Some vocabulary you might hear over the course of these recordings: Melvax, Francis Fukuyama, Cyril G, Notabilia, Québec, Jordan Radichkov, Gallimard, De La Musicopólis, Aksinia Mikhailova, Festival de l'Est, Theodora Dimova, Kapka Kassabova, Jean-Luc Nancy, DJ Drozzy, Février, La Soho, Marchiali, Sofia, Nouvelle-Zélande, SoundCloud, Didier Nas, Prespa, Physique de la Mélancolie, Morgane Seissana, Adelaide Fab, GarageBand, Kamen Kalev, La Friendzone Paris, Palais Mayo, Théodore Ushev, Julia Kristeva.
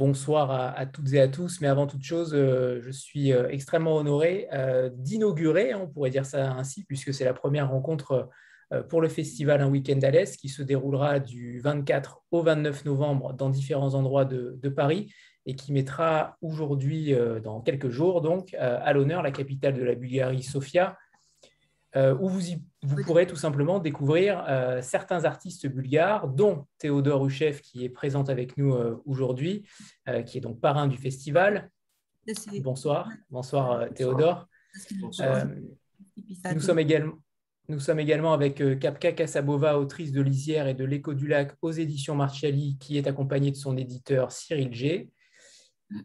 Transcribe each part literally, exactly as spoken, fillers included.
Bonsoir à, à toutes et à tous, mais avant toute chose, euh, je suis euh, extrêmement honoré euh, d'inaugurer, on pourrait dire ça ainsi, puisque c'est la première rencontre euh, pour le festival Un Week-end à l'Est, qui se déroulera du vingt-quatre au vingt-neuf novembre dans différents endroits de, de Paris, et qui mettra aujourd'hui, euh, dans quelques jours donc, euh, à l'honneur la capitale de la Bulgarie, Sofia, euh, où vous, y, vous pourrez tout simplement découvrir euh, certains artistes bulgares, dont Théodore Ushev, qui est présent avec nous euh, aujourd'hui, euh, qui est donc parrain du festival. Merci. Bonsoir, bonsoir euh, Théodore. Bonsoir. Euh, nous, sommes également, nous sommes également avec euh, Kapka Kassabova, autrice de Lisière et de L'écho du Lac aux éditions Marchiali, qui est accompagnée de son éditeur Cyril G.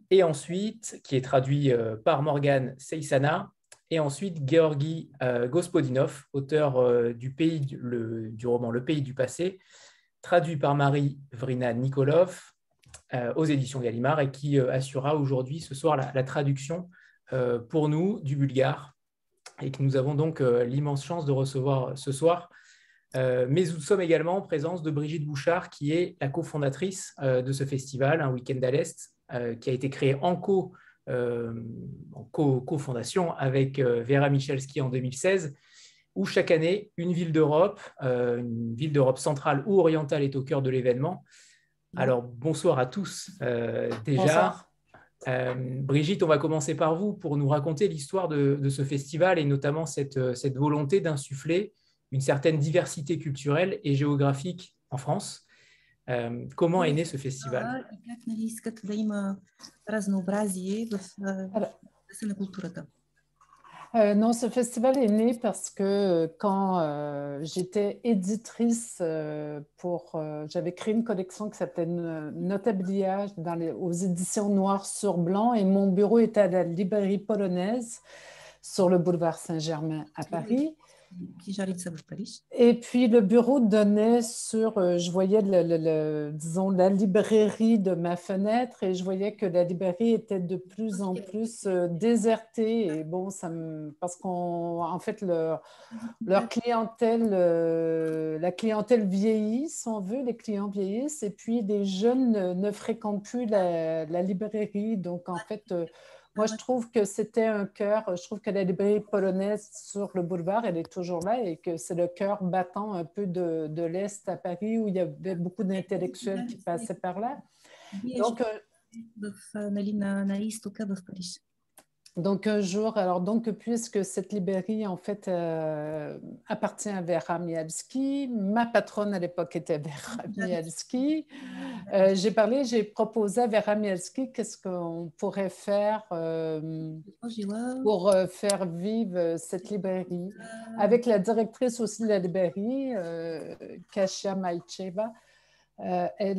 Et ensuite, qui est traduit euh, par Morgane Seissana. Et ensuite, Georgi euh, Gospodinov, auteur euh, du, pays, le, du roman Le pays du passé, traduit par Marie Vrina Nikolov euh, aux éditions Gallimard, et qui euh, assurera aujourd'hui, ce soir, la, la traduction euh, pour nous du bulgare, et que nous avons donc euh, l'immense chance de recevoir ce soir. Euh, mais nous sommes également en présence de Brigitte Bouchard, qui est la cofondatrice euh, de ce festival, Un Week-end à l'Est, euh, qui a été créé en co- Euh, en co-fondation avec euh, Vera Michalski en deux mille seize, où chaque année, une ville d'Europe, euh, une ville d'Europe centrale ou orientale est au cœur de l'événement. Alors, bonsoir à tous euh, déjà. Euh, Brigitte, on va commencer par vous pour nous raconter l'histoire de, de ce festival, et notamment cette, cette volonté d'insuffler une certaine diversité culturelle et géographique en France. Euh, comment est né ce festival? Euh, non, ce festival est né parce que quand euh, j'étais éditrice, euh, pour, euh, j'avais créé une collection qui s'appelait Notabilia dans les, aux éditions Noirs sur Blanc, et mon bureau était à la librairie polonaise sur le boulevard Saint-Germain à Paris. Et puis le bureau donnait sur, je voyais le, le, le, disons, la librairie de ma fenêtre, et je voyais que la librairie était de plus en plus désertée, et bon, ça me, parce qu'en fait leur, leur clientèle, la clientèle vieillit, si on veut, les clients vieillissent, et puis les jeunes ne, ne fréquentent plus la, la librairie, donc en fait... Moi, je trouve que c'était un cœur, je trouve que la librairie polonaise sur le boulevard, elle est toujours là, et que c'est le cœur battant un peu de, de l'Est à Paris, où il y avait beaucoup d'intellectuels qui passaient par là. Donc, donc un jour, alors donc, puisque cette librairie, en fait, euh, appartient à Vera Michalski, ma patronne à l'époque était Vera Michalski, Euh, j'ai parlé, j'ai proposé à Vera Michalski qu'est-ce qu'on pourrait faire euh, pour euh, faire vivre cette librairie, avec la directrice aussi de la librairie, euh, Kasia Maïcheva. Euh,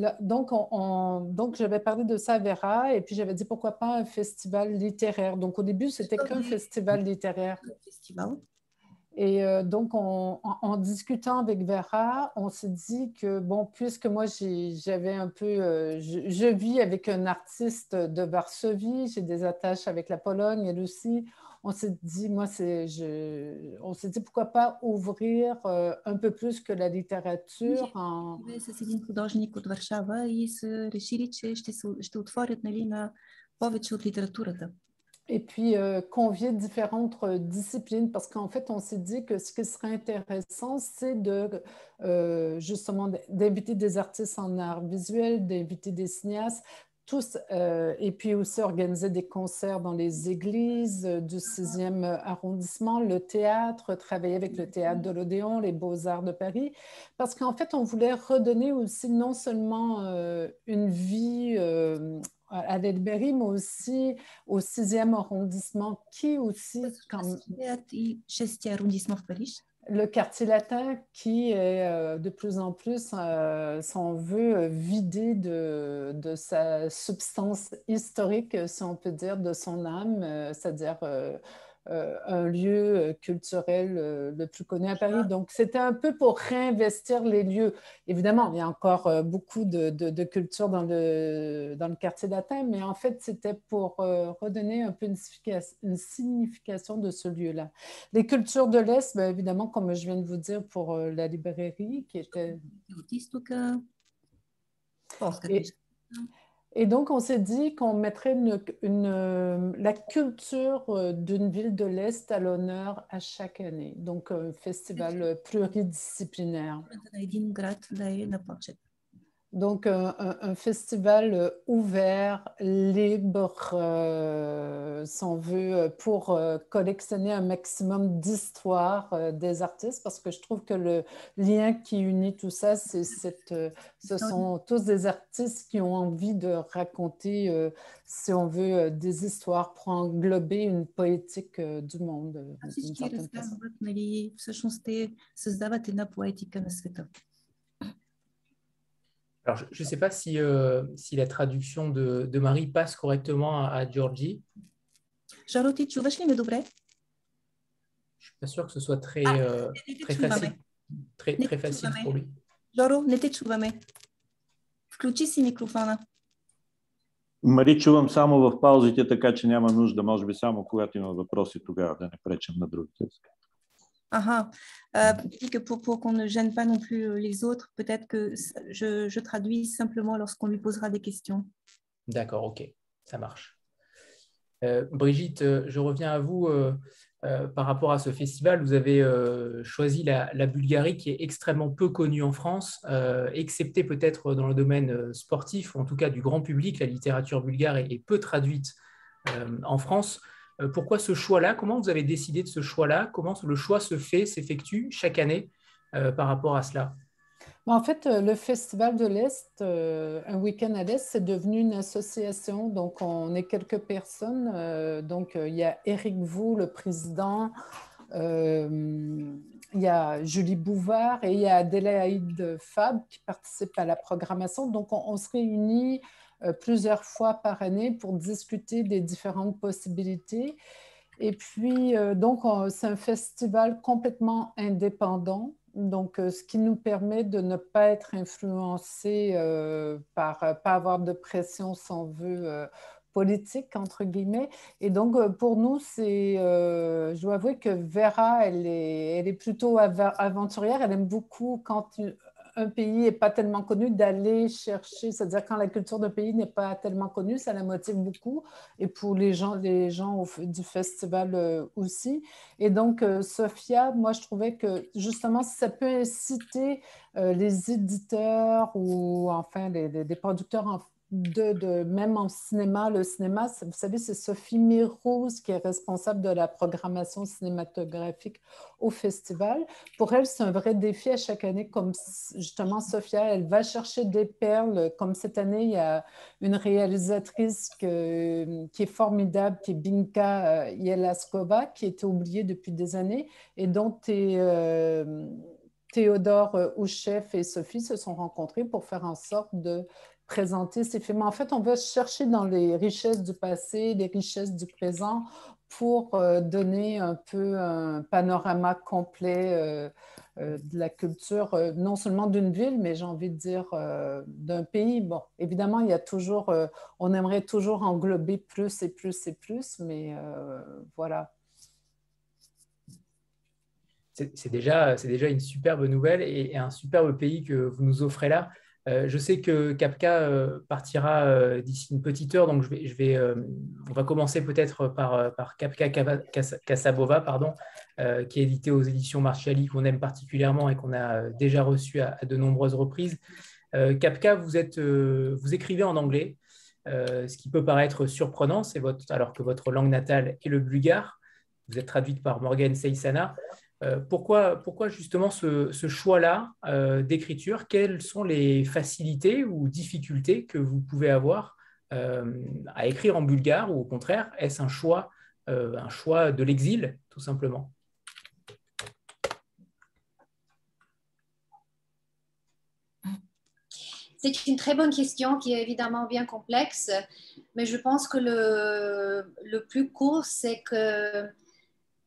là, donc, on, on, donc j'avais parlé de ça à Vera, et puis j'avais dit pourquoi pas un festival littéraire. Donc au début, c'était qu'un festival littéraire. Et euh, donc, on, en, en discutant avec Vera, on s'est dit que, bon, puisque moi, j'avais un peu... Euh, je, je vis avec un artiste de Varsovie, j'ai des attaches avec la Pologne, elle aussi. On s'est dit, moi, je, on s'est dit, pourquoi pas ouvrir euh, un peu plus que la littérature en... Et puis, euh, convier différentes disciplines, parce qu'en fait, on s'est dit que ce qui serait intéressant, c'est de, euh, justement d'inviter des artistes en art visuel, d'inviter des cinéastes, tous, euh, et puis aussi organiser des concerts dans les églises du sixième arrondissement, le théâtre, travailler avec le théâtre de l'Odéon, les Beaux-Arts de Paris, parce qu'en fait, on voulait redonner aussi non seulement euh, une vie euh, à la librairie, mais aussi au sixième arrondissement, qui aussi, quand le quartier latin, qui est de plus en plus, euh, si on veut, vidé de, de sa substance historique, si on peut dire, de son âme, euh, c'est-à-dire euh, euh, un lieu culturel euh, le plus connu à Paris. Donc, c'était un peu pour réinvestir les lieux. Évidemment, il y a encore euh, beaucoup de, de, de culture dans le, dans le quartier latin, mais en fait, c'était pour euh, redonner un peu une, une signification de ce lieu-là. Les cultures de l'Est, bien évidemment, comme je viens de vous dire, pour euh, la librairie, qui était... Et, Et donc, on s'est dit qu'on mettrait une, une, la culture d'une ville de l'Est à l'honneur à chaque année. Donc, un festival pluridisciplinaire. Donc, un, un, un festival ouvert, libre, euh, si on veut, pour euh, collectionner un maximum d'histoires euh, des artistes, parce que je trouve que le lien qui unit tout ça, c'est cette, euh, ce sont tous des artistes qui ont envie de raconter, euh, si on veut, euh, des histoires pour englober une poétique euh, du monde. Euh, d'une certaine façon. Alors, je ne sais pas si, euh, si la traduction de, de Marie passe correctement à, à Georgi. Georgi, tu vas chez les Dobré ? Je ne suis pas sûre que ce soit très, ah, euh, très, facile, très, très facile pour lui. Georgi, ne te чуваме. Включи си микрофона. Мари, чувам само в паузите, така че няма нужда. Може би само когато има въпроси, тогава да не пречем на другите. Ah ah, euh, pour, pour qu'on ne gêne pas non plus les autres, peut-être que je, je traduis simplement lorsqu'on lui posera des questions. D'accord, ok, ça marche. Euh, Brigitte, je reviens à vous euh, euh, par rapport à ce festival. Vous avez euh, choisi la, la Bulgarie qui est extrêmement peu connue en France, euh, excepté peut-être dans le domaine sportif, ou en tout cas du grand public. La littérature bulgare est, est peu traduite euh, en France. Pourquoi ce choix-là? Comment vous avez décidé de ce choix-là? Comment le choix se fait, s'effectue chaque année euh, par rapport à cela? En fait, le Festival de l'Est, euh, Un Week-end à l'Est, c'est devenu une association. Donc, on est quelques personnes. Euh, donc, euh, il y a Éric Vaud, le président. Euh, il y a Julie Bouvard et il y a Adelaide Fab qui participe à la programmation. Donc, on, on se réunit plusieurs fois par année pour discuter des différentes possibilités. Et puis, euh, donc, c'est un festival complètement indépendant, donc euh, ce qui nous permet de ne pas être influencé euh, par ne pas avoir de pression, si on veut, euh, politique, entre guillemets. Et donc, pour nous, c'est, euh, je dois avouer que Vera, elle est, elle est plutôt av- aventurière, elle aime beaucoup quand... Une, un pays n'est pas tellement connu, d'aller chercher, c'est-à-dire quand la culture d'un pays n'est pas tellement connue, ça la motive beaucoup, et pour les gens, les gens au, du festival euh, aussi. Et donc, euh, Sofia, moi, je trouvais que, justement, ça peut inciter euh, les éditeurs ou, enfin, les, les, les producteurs en De, de, même en cinéma, le cinéma, vous savez, c'est Sophie Mirouz qui est responsable de la programmation cinématographique au festival. Pour elle, c'est un vrai défi à chaque année, comme justement Sophia, elle va chercher des perles. Comme cette année, il y a une réalisatrice que, qui est formidable, qui est Binka Jeliazkova, qui était oubliée depuis des années et dont est... Euh, Théodore Ushev et Sophie se sont rencontrés pour faire en sorte de présenter ces films. En fait, on va chercher dans les richesses du passé, les richesses du présent pour donner un peu un panorama complet de la culture, non seulement d'une ville, mais j'ai envie de dire d'un pays. Bon, évidemment, il y a toujours, on aimerait toujours englober plus et plus et plus, mais euh, voilà. C'est déjà, déjà une superbe nouvelle et un superbe pays que vous nous offrez là. Je sais que Kapka partira d'ici une petite heure, donc je vais, je vais, on va commencer peut-être par, par Kapka Kassabova, pardon, qui est éditée aux éditions Marchiali, qu'on aime particulièrement et qu'on a déjà reçu à, à de nombreuses reprises. Kapka, vous, êtes, vous écrivez en anglais, ce qui peut paraître surprenant, c'est votre, alors que votre langue natale est le bulgare. Vous êtes traduite par Morgane Seissana. Euh, pourquoi, pourquoi justement ce, ce choix-là euh, d'écriture? Quelles sont les facilités ou difficultés que vous pouvez avoir euh, à écrire en bulgare, ou au contraire, est-ce un choix, euh, un choix de l'exil, tout simplement? C'est une très bonne question qui est évidemment bien complexe, mais je pense que le, le plus court, c'est que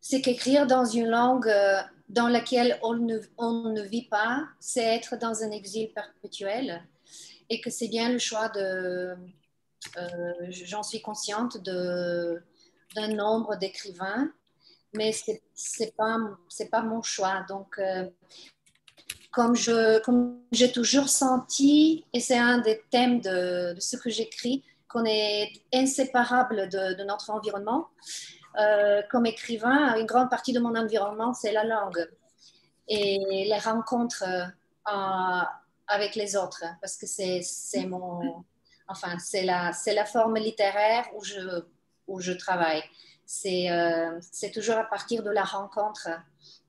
c'est qu'écrire dans une langue dans laquelle on ne, on ne vit pas, c'est être dans un exil perpétuel, et que c'est bien le choix de, euh, j'en suis consciente, d'un nombre d'écrivains, mais c'est pas, c'est pas mon choix. Donc, euh, comme je, comme j'ai toujours senti, et c'est un des thèmes de, de ce que j'écris, qu'on est inséparable de, de notre environnement. Euh, comme écrivain, une grande partie de mon environnement, c'est la langue et les rencontres euh, avec les autres, parce que c'est mon... Enfin, c'est la, la forme littéraire où je, où je travaille. C'est euh, toujours à partir de la rencontre,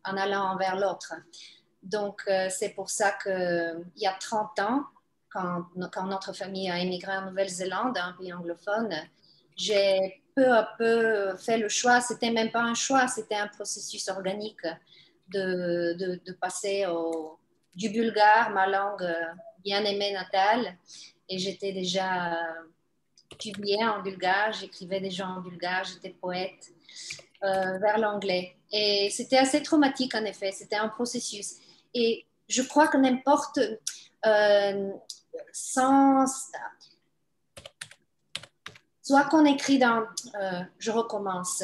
en allant vers l'autre. Donc, euh, c'est pour ça qu'il y a trente ans, quand, quand notre famille a émigré en Nouvelle-Zélande, un pays anglophone, j'ai peu à peu fait le choix. Ce n'était même pas un choix, c'était un processus organique de, de, de passer au, du bulgare, ma langue bien-aimée natale. Et j'étais déjà publiée en bulgare, j'écrivais déjà en bulgare, j'étais poète, euh, vers l'anglais. Et c'était assez traumatique, en effet, c'était un processus. Et je crois que n'importe... Euh, sans... Soit qu'on écrit dans... Euh, je recommence.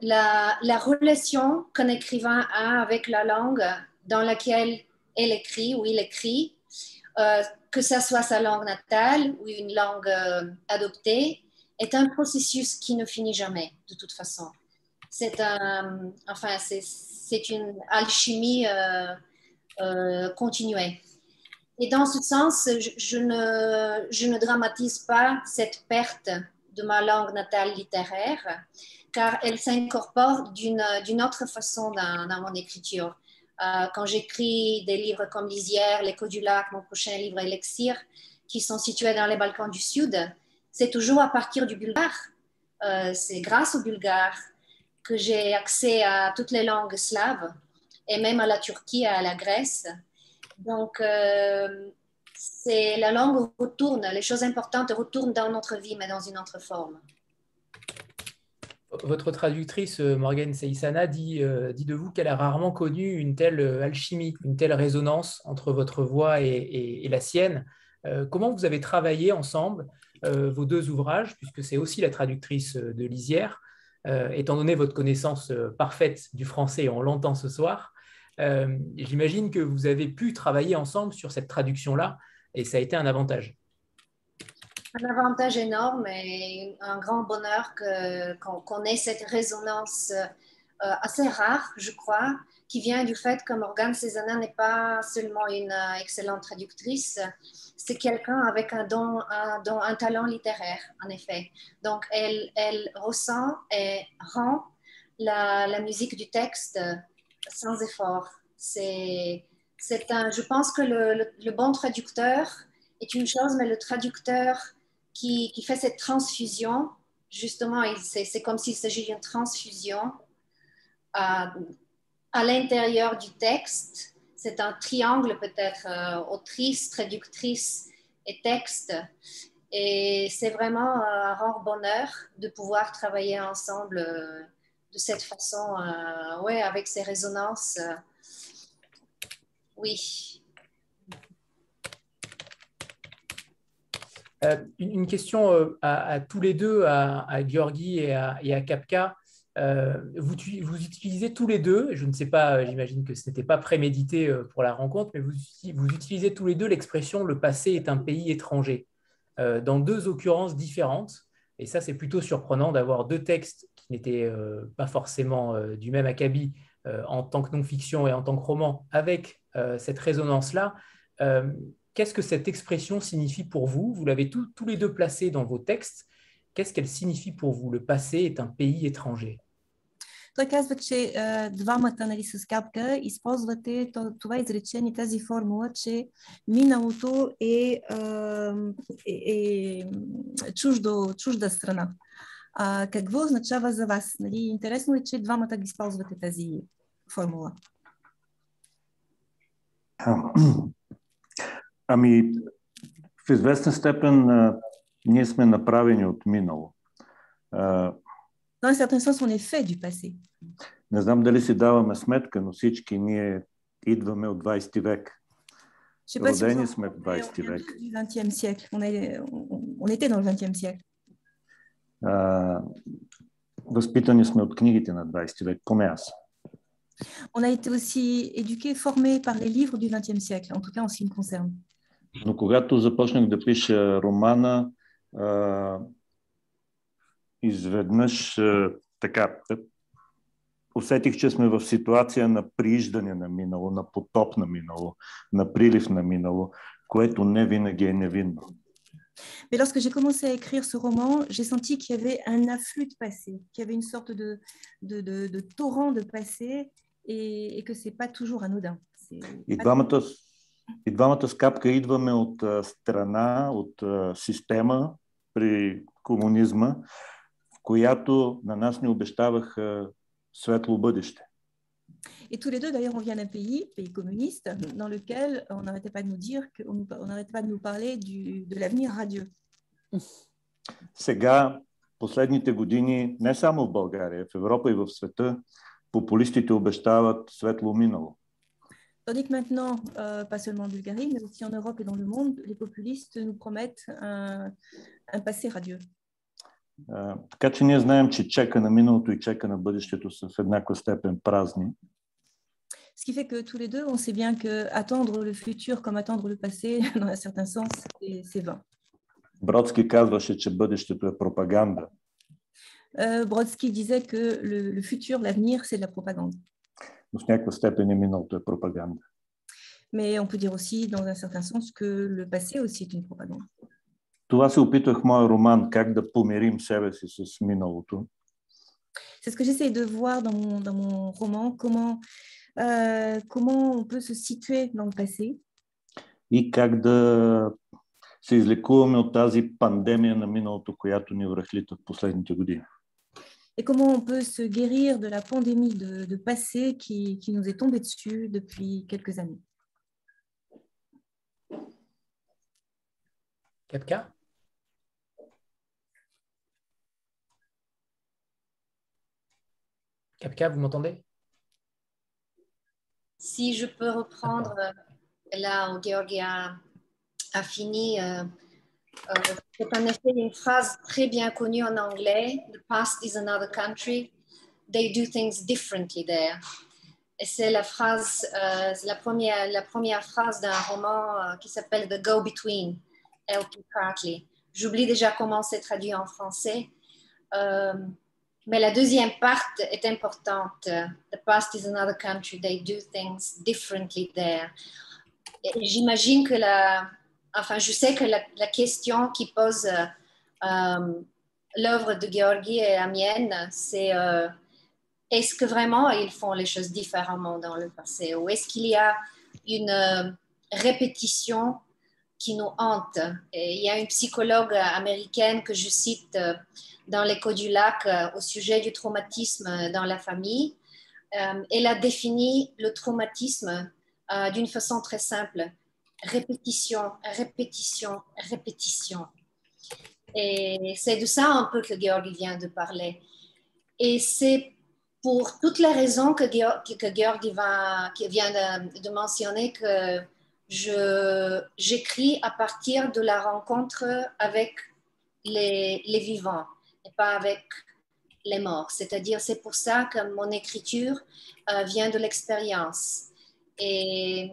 La, la relation qu'un écrivain a avec la langue dans laquelle elle écrit ou il écrit, euh, que ça soit sa langue natale ou une langue euh, adoptée, est un processus qui ne finit jamais, de toute façon. C'est un, enfin, c'est une alchimie euh, euh, continuée. Et dans ce sens, je, je, ne, je ne dramatise pas cette perte de ma langue natale littéraire, car elle s'incorpore d'une d'une autre façon dans, dans mon écriture. Quand j'écris des livres comme Lisière, L'écho du Lac, mon prochain livre est Lisière, qui sont situés dans les Balkans du Sud, c'est toujours à partir du bulgare. Euh, c'est grâce au bulgare que j'ai accès à toutes les langues slaves et même à la Turquie et à la Grèce. Donc, euh, c'est la langue retourne, les choses importantes retournent dans notre vie, mais dans une autre forme. Votre traductrice, Morgane Seissana, dit, euh, dit de vous qu'elle a rarement connu une telle alchimie, une telle résonance entre votre voix et, et, et la sienne. Euh, comment vous avez travaillé ensemble euh, vos deux ouvrages, puisque c'est aussi la traductrice de Lisière, euh, étant donné votre connaissance parfaite du français, on l'entend ce soir, euh, j'imagine que vous avez pu travailler ensemble sur cette traduction-là, et ça a été un avantage. Un avantage énorme et un grand bonheur qu'on qu'on ait cette résonance assez rare, je crois, qui vient du fait que Morgane Seissana n'est pas seulement une excellente traductrice, c'est quelqu'un avec un don, un don, un talent littéraire, en effet. Donc, elle, elle ressent et rend la, la musique du texte sans effort. C'est, c'est un, je pense que le, le, le bon traducteur est une chose, mais le traducteur... Qui, qui fait cette transfusion, justement, c'est comme s'il s'agit d'une transfusion à, à l'intérieur du texte. C'est un triangle peut-être, euh, autrice, traductrice et texte. Et c'est vraiment un rare bonheur de pouvoir travailler ensemble euh, de cette façon, euh, ouais, avec ces résonances. Euh, oui. Euh, une question euh, à, à tous les deux, à, à Georgi et à, et à Kapka. Euh, vous, vous utilisez tous les deux, je ne sais pas, j'imagine que ce n'était pas prémédité euh, pour la rencontre, mais vous, vous utilisez tous les deux l'expression « le passé est un pays étranger » euh, dans deux occurrences différentes. Et ça, c'est plutôt surprenant d'avoir deux textes qui n'étaient euh, pas forcément euh, du même acabit euh, en tant que non-fiction et en tant que roman avec euh, cette résonance-là. Euh, Qu'est-ce que cette expression signifie pour vous? Vous l'avez tous, tous les deux placée dans vos textes. Qu'est-ce qu'elle signifie pour vous? Le passé est un pays étranger. Той казва, че е, двамата, нали, с Капка използвате то, това изречение, тази формула, че миналото е, е, е чуждо, чужда страна. А, какво означава за вас? Нали, интересно е, че двамата ги използвате тази формула. Ами, в известна степен а, ние сме направени от минало. А, не знам дали си даваме сметка, но всички ние идваме от двадесети век. Родени сме в двадесети век. А, възпитани сме от книгите на двадесети век, поне аз. On a été aussi éduqués, formés par les livres du XXe siècle, en tout cas en ce qui me concerne. Но когато започнах да пиша романа, а, изведнъж а, така, усетих, че сме в ситуация на прииждане на минало, на потоп на минало, на прилив на минало, което не винаги е невинно. Mais lorsque j'ai commencé à écrire ce roman, j'ai senti qu'il y avait un afflux de passé, qu'il y avait une sorte de, de, de, de torrent de passé et, et que ce n'est pas toujours anodin. И двамата, и двамата с Капка идваме от страна, от система при комунизма, в която на нас ни обещаваха светло бъдеще. Et tous les deux, d'ailleurs, on vient d'un pays, pays communiste, dans lequel on n'arrêtait pas de nous dire, on n'arrêtait pas de nous parler du, de l'avenir radieux. Сега, последните години, не само в България, в Европа и в света, популистите обещават светло минало. Tandis que maintenant, euh, pas seulement en Bulgarie, mais aussi en Europe et dans le monde, les populistes nous promettent un, un passé radieux. Uh, така че ние знаем, че чека на миналото и чека на бъдещето са в еднаква степен празни. Ce qui fait que tous les deux, on sait bien que attendre le futur comme attendre le passé, dans un certain sens, c'est vain. Бродски казваше, че бъдещето е пропаганда. Uh, Бродски disait que le, le futur, l'avenir, c'est de la propagande. Но в някаква степен и миналото е пропаганда. Mais on peut dire aussi, dans un certain sens, que le passé aussi est une propagande. Това се опитвах в моя роман, как да помирим себе си с миналото. C'est ce que j'essaie de voir dans mon, dans mon roman, comment, euh, comment on peut se situer dans le passé. И как да се излекуваме от тази пандемия на миналото, която ни връхлита в последните години. Et comment on peut se guérir de la pandémie de, de passé qui, qui nous est tombée dessus depuis quelques années. Kapka? Kapka, vous m'entendez? Si je peux reprendre là où Georgi a, a fini, euh, euh, c'est en effet une phrase très bien connue en anglais. The past is another country. They do things differently there. Et c'est la phrase, euh, la première, la première phrase d'un roman euh, qui s'appelle The Go-Between. J'oublie déjà comment c'est traduit en français. Euh, mais la deuxième partie est importante. The past is another country. They do things differently there. J'imagine que la... Enfin, je sais que la, la question qui pose euh, l'œuvre de Georgi et la mienne, c'est euh, est-ce que vraiment ils font les choses différemment dans le passé? Ou est-ce qu'il y a une euh, répétition qui nous hante. Et il y a une psychologue américaine que je cite dans L'écho du lac au sujet du traumatisme dans la famille. Euh, elle a défini le traumatisme euh, d'une façon très simple. Répétition, répétition, répétition. Et c'est de ça un peu que Georgi vient de parler. Et c'est pour toutes les raisons que Georgi, que Georgi va, qui vient de, de mentionner que Je, j'écris à partir de la rencontre avec les, les vivants et pas avec les morts. C'est-à-dire, c'est pour ça que mon écriture euh, vient de l'expérience. Et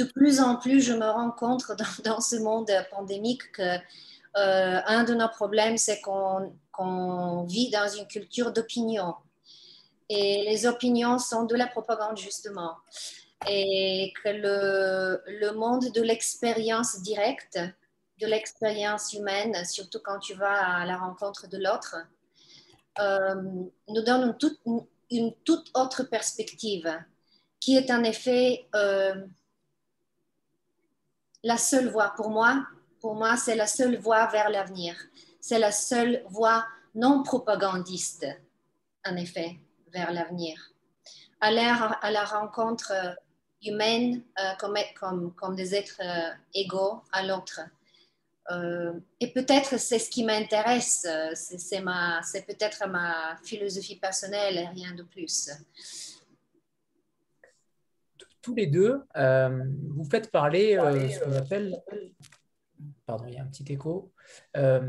de plus en plus, je me rends compte dans, dans ce monde pandémique que euh, un de nos problèmes, c'est qu'on, qu'on vit dans une culture d'opinion. Et les opinions sont de la propagande, justement. Et que le, le monde de l'expérience directe, de l'expérience humaine, surtout quand tu vas à la rencontre de l'autre, euh, nous donne une toute, une toute autre perspective, qui est en effet euh, la seule voie pour moi. Pour moi, c'est la seule voie vers l'avenir. C'est la seule voie non propagandiste, en effet, vers l'avenir. Aller à la rencontre humaine euh, comme, comme, comme des êtres euh, égaux à l'autre. Euh, et peut-être c'est ce qui m'intéresse, c'est, c'est, ma, c'est peut-être ma philosophie personnelle et rien de plus. Tous les deux, euh, vous faites parler euh, ce qu'on appelle... Pardon, il y a un petit écho. Euh,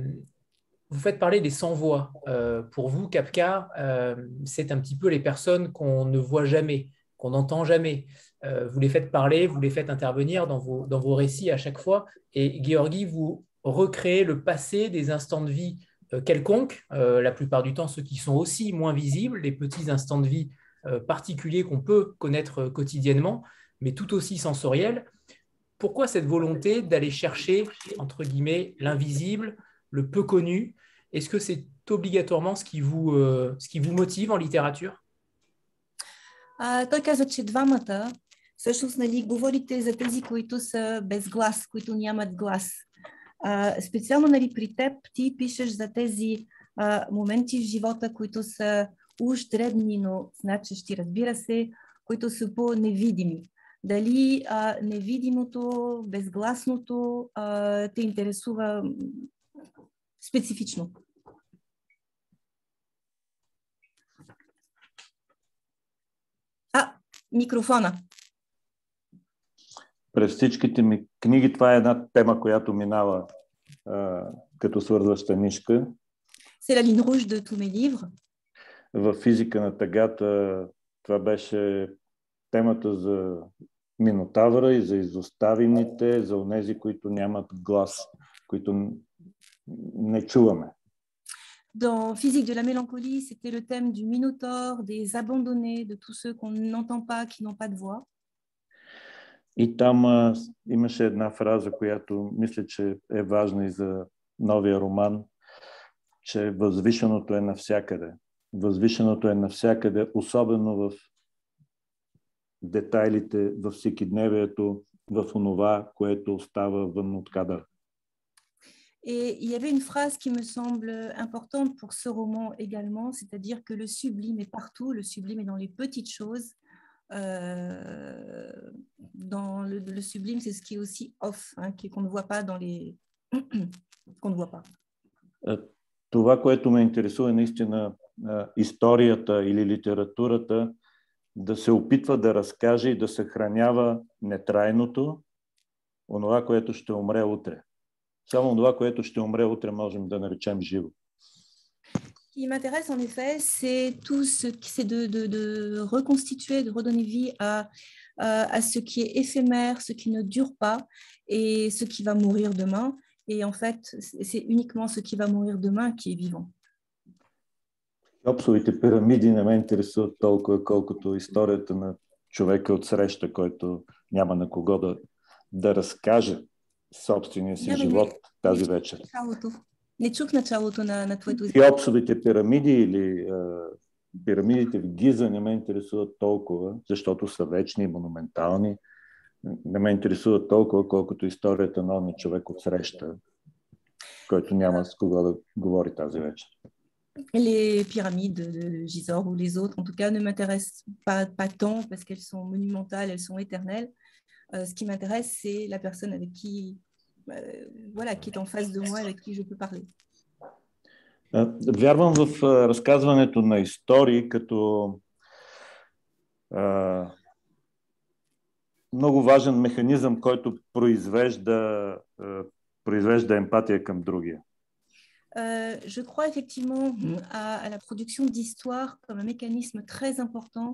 Vous faites parler des sans-voix. Euh, pour vous, Kapka, euh, c'est un petit peu les personnes qu'on ne voit jamais, qu'on n'entend jamais. Euh, vous les faites parler, vous les faites intervenir dans vos, dans vos récits à chaque fois. Et Georgi, vous recréez le passé des instants de vie euh, quelconques, euh, la plupart du temps ceux qui sont aussi moins visibles, les petits instants de vie euh, particuliers qu'on peut connaître quotidiennement, mais tout aussi sensoriels. Pourquoi cette volonté d'aller chercher, entre guillemets, l'invisible, le peu connu? Est-ce que c'est obligatoirement ce qui vous, euh, ce qui vous motive en littérature? Той каза, че двамата всъщност, нали, говорите за тези, които са без глас, които нямат глас. А, специално, нали, при теб ти пишеш за тези а, моменти в живота, които са уж дребни, но значещи, разбира се, които са по-невидими. Дали а, невидимото, безгласното а, те интересува специфично? А, микрофона. През всичките ми книги това е една тема, която минава а, като свързваща нишка. C'est la ligne rouge de tous mes livres. В физика на тъгата това беше темата за Минотавра и за изоставените, за онези, които нямат глас, които не чуваме. Dans Physique de la Mélancolie, c'était le thème du Minotaure, des abandonnés, de tous ceux qu'on n'entend pas, qui n'ont pas de voix. И там имаше една фраза, която мисля, че е важна и за новия роман, че възвишеното е навсякъде. Възвишеното е навсякъде, особено в детайлите, във всекидневието, в онова, което остава вън от кадър. Et il y avait une phrase qui me semble importante pour ce roman également, c'est-à-dire que le sublime est partout, le sublime est dans les petites choses. Euh, dans le, le sublime, c'est ce qui est aussi off, hein, qu'on ne voit pas dans les... qu'on ne voit pas. Това, което ме интересува наистина историята или литературата, да се опитва да разкаже и да съхранява нетрайното, онова, което ще умре утре. Само това, което ще умре утре, можем да наречем живо. Il m'intéresse en effet, c'est tout ce qui c'est de, de, de reconstituer, de redonner vie à, à ce qui est éphémère, ce qui ne dure pas et ce qui va mourir demain. Et en fait, c'est uniquement ce qui va mourir demain qui est vivant. Хеопсовите пирамиди не ме интересуват толкова, колкото историята на човека от среща, който няма на кого да, да разкаже собствения си живот тази вечер. Не чух началото на, на твоето изглед. Хеопсовите пирамиди или а, пирамидите в Гиза не ме интересуват толкова, защото са вечни и монументални. Не ме интересуват толкова, колкото историята на онзи човек от среща, който няма с кого да говори тази вечер. Les pyramides de Gisors ou les autres, en tout cas, ne m'intéressent pas, pas tant parce qu'elles sont monumentales, elles sont éternelles. Euh, ce qui m'intéresse, c'est la personne avec qui, euh, voilà, qui est en face de moi, avec qui je peux parler. Вярвам в разказването на истории като а, много важен механизъм, който произвежда, а, произвежда емпатия към другия. Euh, je crois effectivement à, à la production d'histoires comme un mécanisme très important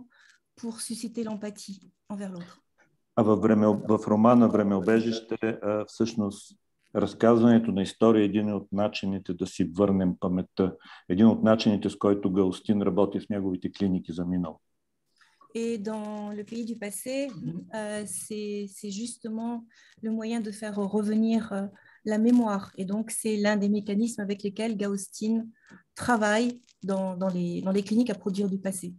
pour susciter l'empathie envers l'autre. А във време, в романа Времеобежище, всъщност разказването на история е един от начините да си върнем паметта, един от начините, с който Гаустин работи в неговите клиники за минало. Et dans Le pays du passé, euh, c'est, c'est justement le moyen de faire revenir euh, la mémoire. Et donc, c'est l'un des mécanismes avec lesquels Gaustin travaille dans, dans, les, dans les cliniques à produire du passé.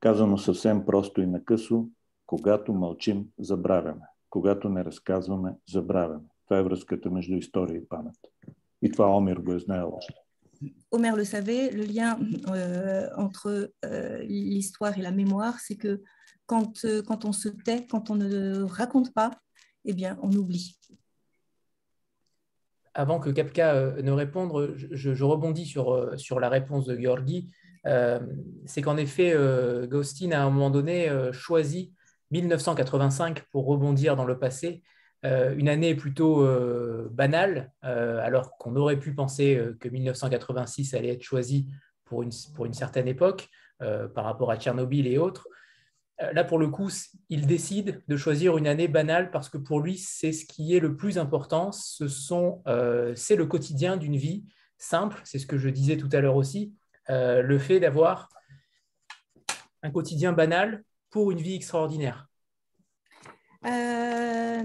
Казано съвсем просто и накъсо, когато мълчим, забравяме. Когато не разказваме, забравяме. Това е връзката между история и памет. И това Омир го е знаел още. Omer le savait, le lien euh, entre euh, l'histoire et la mémoire, c'est que quand, euh, quand on se tait, quand on ne raconte pas, eh bien, on oublie. Avant que Kapka euh, ne réponde, je, je rebondis sur, sur la réponse de Georgi. Euh, c'est qu'en effet, euh, Gaustin, à un moment donné, euh, choisit mille neuf cent quatre-vingt-cinq pour rebondir dans le passé. Euh, une année plutôt euh, banale, euh, alors qu'on aurait pu penser euh, que mille neuf cent quatre-vingt-six allait être choisi pour une, pour une certaine époque, euh, par rapport à Tchernobyl et autres. Euh, là, pour le coup, il décide de choisir une année banale parce que pour lui, c'est ce qui est le plus important. Ce sont, euh, c'est le quotidien d'une vie simple. C'est ce que je disais tout à l'heure aussi. Euh, le fait d'avoir un quotidien banal pour une vie extraordinaire.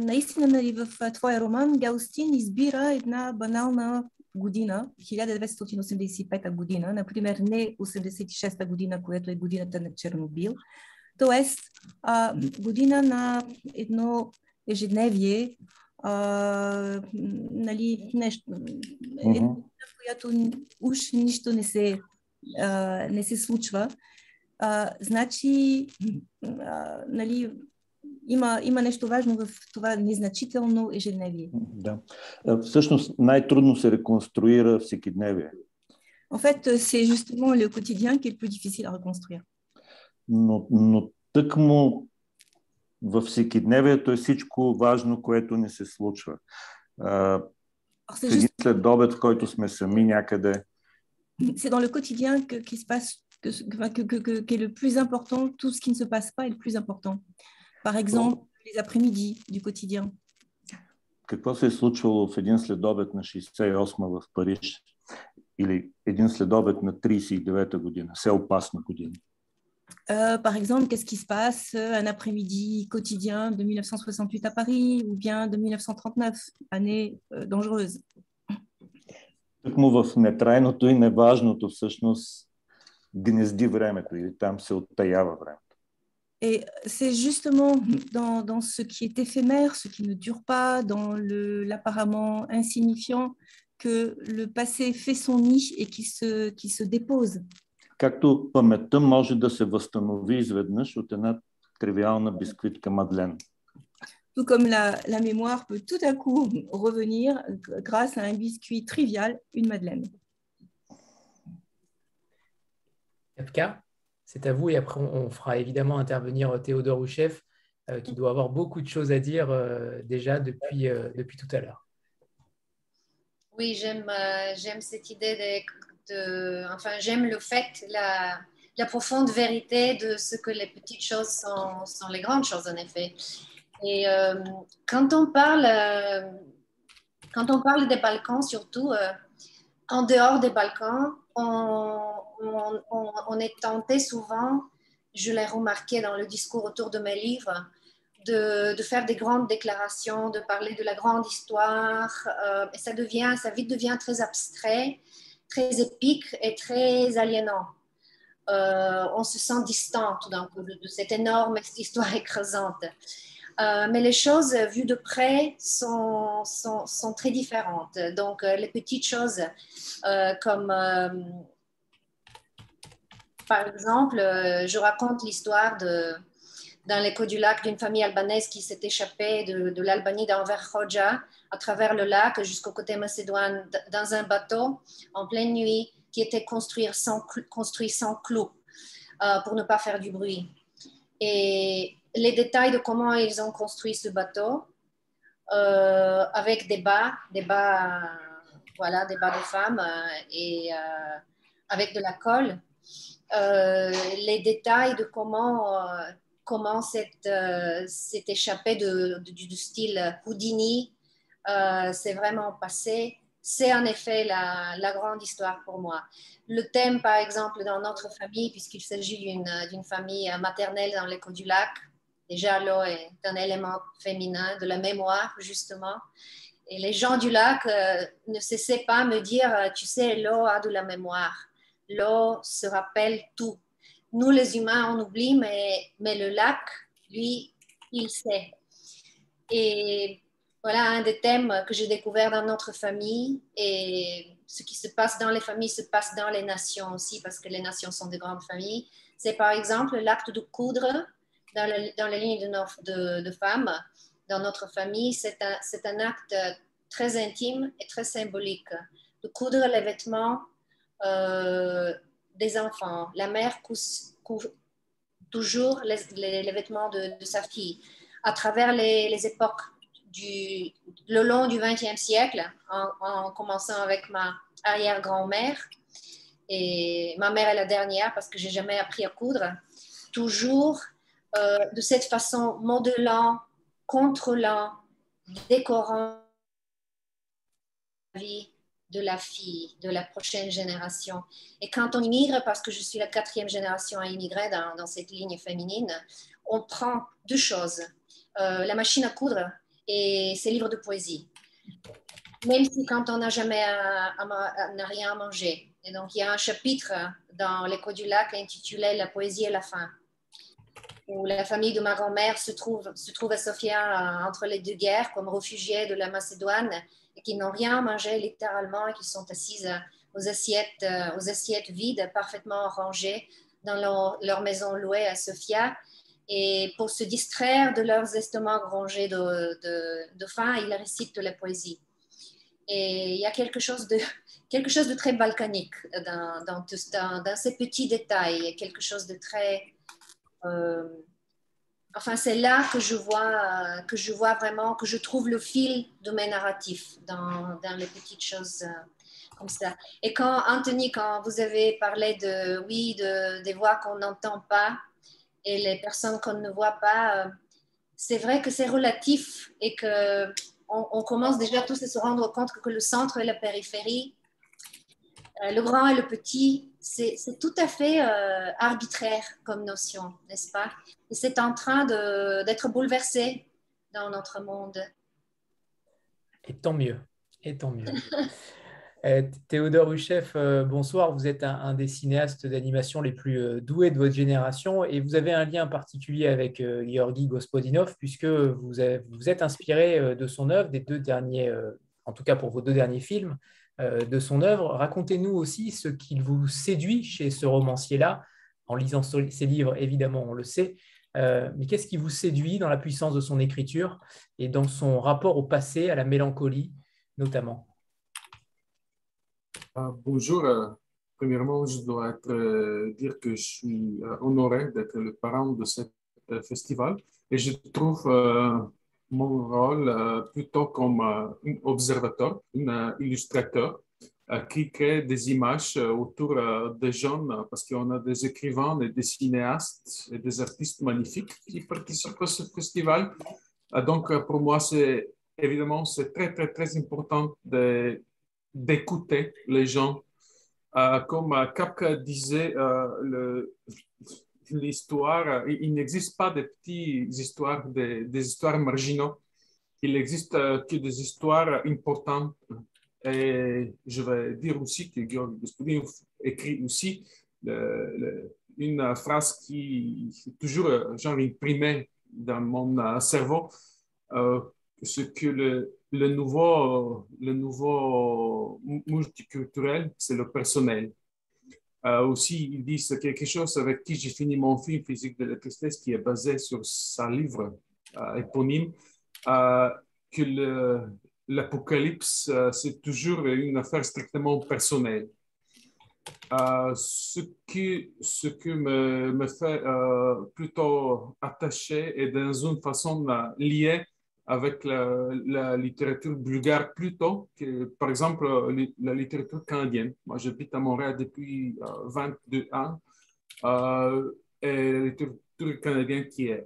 Наистина, нали, в твоя роман Галстин избира една банална година, хиляда деветстотин осемдесет и пета година, например, не осемдесет и шеста година, която е годината на Чернобил, т.е. година на едно ежедневие, а, нали, нещо, една, в която уж нищо не се, а, не се случва. А, значи, а, нали, Има, има нещо важно в това незначително ежедневие. Да. Всъщност най-трудно се реконструира всекидневие. En fait, c'est justement le quotidien qui est le plus difficile à reconstruire. Но, но тъкмо във всекидневието е всичко важно, което ни се случва. А, един след обед, в който сме сами някъде. C'est dans le quotidien que, qui se passe, que, que, que, que, que le plus important, tout ce qui ne se passe pas est le plus important. Par exemple, les après-midi du quotidien. Какво се е случвало в един следобед на шейсет и осма в Париж или един следобед на трийсет и девета година, все опасна година? Euh, par exemple, qu'est-ce qui se passe un après-midi quotidien de mille neuf cent soixante-huit à Paris ou bien de mille neuf cent trente-neuf, année euh, dangereuse? Тъкмо в нетрайното и неважното всъщност гнезди времето или там се оттаява време. Et c'est justement dans, dans ce qui est éphémère, ce qui ne dure pas, dans le, l'apparemment insignifiant, que le passé fait son nid et qui se, qui se dépose. Както паметта може да се възстанови изведнъж от една тривиална бисквитка Мадлен. Tout comme la, la mémoire peut tout à coup revenir grâce à un biscuit trivial, une Madeleine. Kapka ? C'est à vous, et après on fera évidemment intervenir Théodore Ushev, euh, qui doit avoir beaucoup de choses à dire euh, déjà depuis, euh, depuis tout à l'heure. Oui, j'aime, euh, j'aime cette idée de, de... Enfin, j'aime le fait, la, la profonde vérité de ce que les petites choses sont, sont les grandes choses, en effet. Et euh, quand on parle... Euh, quand on parle des Balkans, surtout, euh, en dehors des Balkans, on... On, on, on est tenté souvent, je l'ai remarqué dans le discours autour de mes livres, de, de faire des grandes déclarations, de parler de la grande histoire. Euh, et ça devient, ça vite devient très abstrait, très épique et très aliénant. Euh, on se sent distant tout d'un coup de, de cette énorme histoire écrasante. Euh, mais les choses vues de près sont, sont, sont très différentes. Donc les petites choses euh, comme... Euh, Par exemple, je raconte l'histoire de, dans l'écho du lac d'une famille albanaise qui s'est échappée de, de l'Albanie d'Enver Hoxha à travers le lac jusqu'au côté macédoine dans un bateau en pleine nuit qui était construit sans, construit sans clous euh, pour ne pas faire du bruit. Et les détails de comment ils ont construit ce bateau euh, avec des bas, des bas, voilà, des bas de femmes et euh, avec de la colle. Euh, les détails de comment, euh, comment s'est euh, échappé de, de, du style Houdini, euh, c'est vraiment passé. C'est en effet la, la grande histoire pour moi. Le thème, par exemple, dans notre famille, puisqu'il s'agit d'une, d'une famille maternelle dans l'écho du lac, déjà l'eau est un élément féminin de la mémoire, justement. Et les gens du lac euh, ne cessaient pas de me dire, tu sais, l'eau a de la mémoire. L'eau se rappelle tout. Nous, les humains, on oublie, mais, mais le lac, lui, il sait. Et voilà un des thèmes que j'ai découvert dans notre famille. Et ce qui se passe dans les familles se passe dans les nations aussi, parce que les nations sont de grandes familles. C'est par exemple l'acte de coudre dans, le, dans les lignes de, nos, de, de femmes. Dans notre famille, c'est un, c'est un acte très intime et très symbolique. De coudre les vêtements Euh, des enfants. La mère cousse, cousse toujours les, les, les vêtements de, de sa fille à travers les, les époques du, le long du vingtième siècle, en, en commençant avec ma arrière-grand-mère. Et ma mère est la dernière parce que je n'ai jamais appris à coudre. Toujours euh, de cette façon, modelant, contrôlant, décorant la vie de la fille, de la prochaine génération. Et quand on immigre, parce que je suis la quatrième génération à immigrer dans, dans cette ligne féminine, on prend deux choses, euh, la machine à coudre et ses livres de poésie. Même si quand on n'a jamais à, à, à, n'a rien à manger. Et donc, il y a un chapitre dans L'écho du lac intitulé « La poésie et la faim », où la famille de ma grand-mère se trouve, se trouve à Sofia entre les deux guerres comme réfugiés de la Macédoine et qui n'ont rien à manger littéralement et qui sont assises aux assiettes, aux assiettes vides, parfaitement rangées dans leur, leur maison louée à Sofia. Et pour se distraire de leurs estomacs rongés de, de, de faim, ils récitent de la poésie. Et il y a quelque chose de, quelque chose de très balkanique dans, dans, tout, dans, dans ces petits détails, quelque chose de très... Euh, enfin, c'est là que je, vois, que je vois vraiment, que je trouve le fil de mes narratifs dans, dans les petites choses comme ça. Et quand, Anthony, quand vous avez parlé de, oui, de, des voix qu'on n'entend pas et les personnes qu'on ne voit pas, c'est vrai que c'est relatif et que... On, on commence déjà tous à se rendre compte que, que le centre et la périphérie, euh, le grand et le petit, c'est tout à fait euh, arbitraire comme notion, n'est-ce pas? Et c'est en train d'être bouleversé dans notre monde. Et tant mieux, et tant mieux. euh, Théodore Ushev, euh, bonsoir. Vous êtes un, un des cinéastes d'animation les plus euh, doués de votre génération et vous avez un lien particulier avec euh, Georgi Gospodinov puisque vous avez, vous êtes inspiré euh, de son œuvre, des deux derniers, euh, en tout cas pour vos deux derniers films, euh, de son œuvre. Racontez-nous aussi ce qui vous séduit chez ce romancier-là, en lisant ses livres, évidemment, on le sait, euh, mais qu'est-ce qui vous séduit dans la puissance de son écriture et dans son rapport au passé, à la mélancolie notamment? Uh, bonjour. Uh, premièrement, je dois être, uh, dire que je suis uh, honoré d'être le parent de ce uh, festival et je trouve uh, mon rôle uh, plutôt comme uh, un observateur, un uh, illustrateur uh, qui crée des images uh, autour uh, des jeunes uh, parce qu'on a des écrivains et des cinéastes et des artistes magnifiques qui participent à ce festival. Uh, donc, uh, pour moi, c'est évidemment c'est très, très, très important de d'écouter les gens. Euh, comme euh, Kapka disait, euh, l'histoire, euh, il n'existe pas de petites histoires, des, des histoires marginaux. Il n'existe euh, que des histoires importantes. Et je vais dire aussi que Georgi Gospodinov écrit aussi le, le, une phrase qui est toujours genre imprimée dans mon euh, cerveau, euh, ce que le Le nouveau, le nouveau multiculturel, c'est le personnel. Euh, aussi, il dit c'est quelque chose avec qui j'ai fini mon film Physique de la tristesse, qui est basé sur sa livre euh, éponyme, euh, que l'apocalypse, euh, c'est toujours une affaire strictement personnelle. Euh, ce qui, ce qui me, me fait euh, plutôt attacher et dans une façon euh, liée avec la, la littérature bulgare plutôt que, par exemple, la littérature canadienne. Moi, j'habite à Montréal depuis euh, vingt-deux ans. Euh, et la littérature canadienne qui est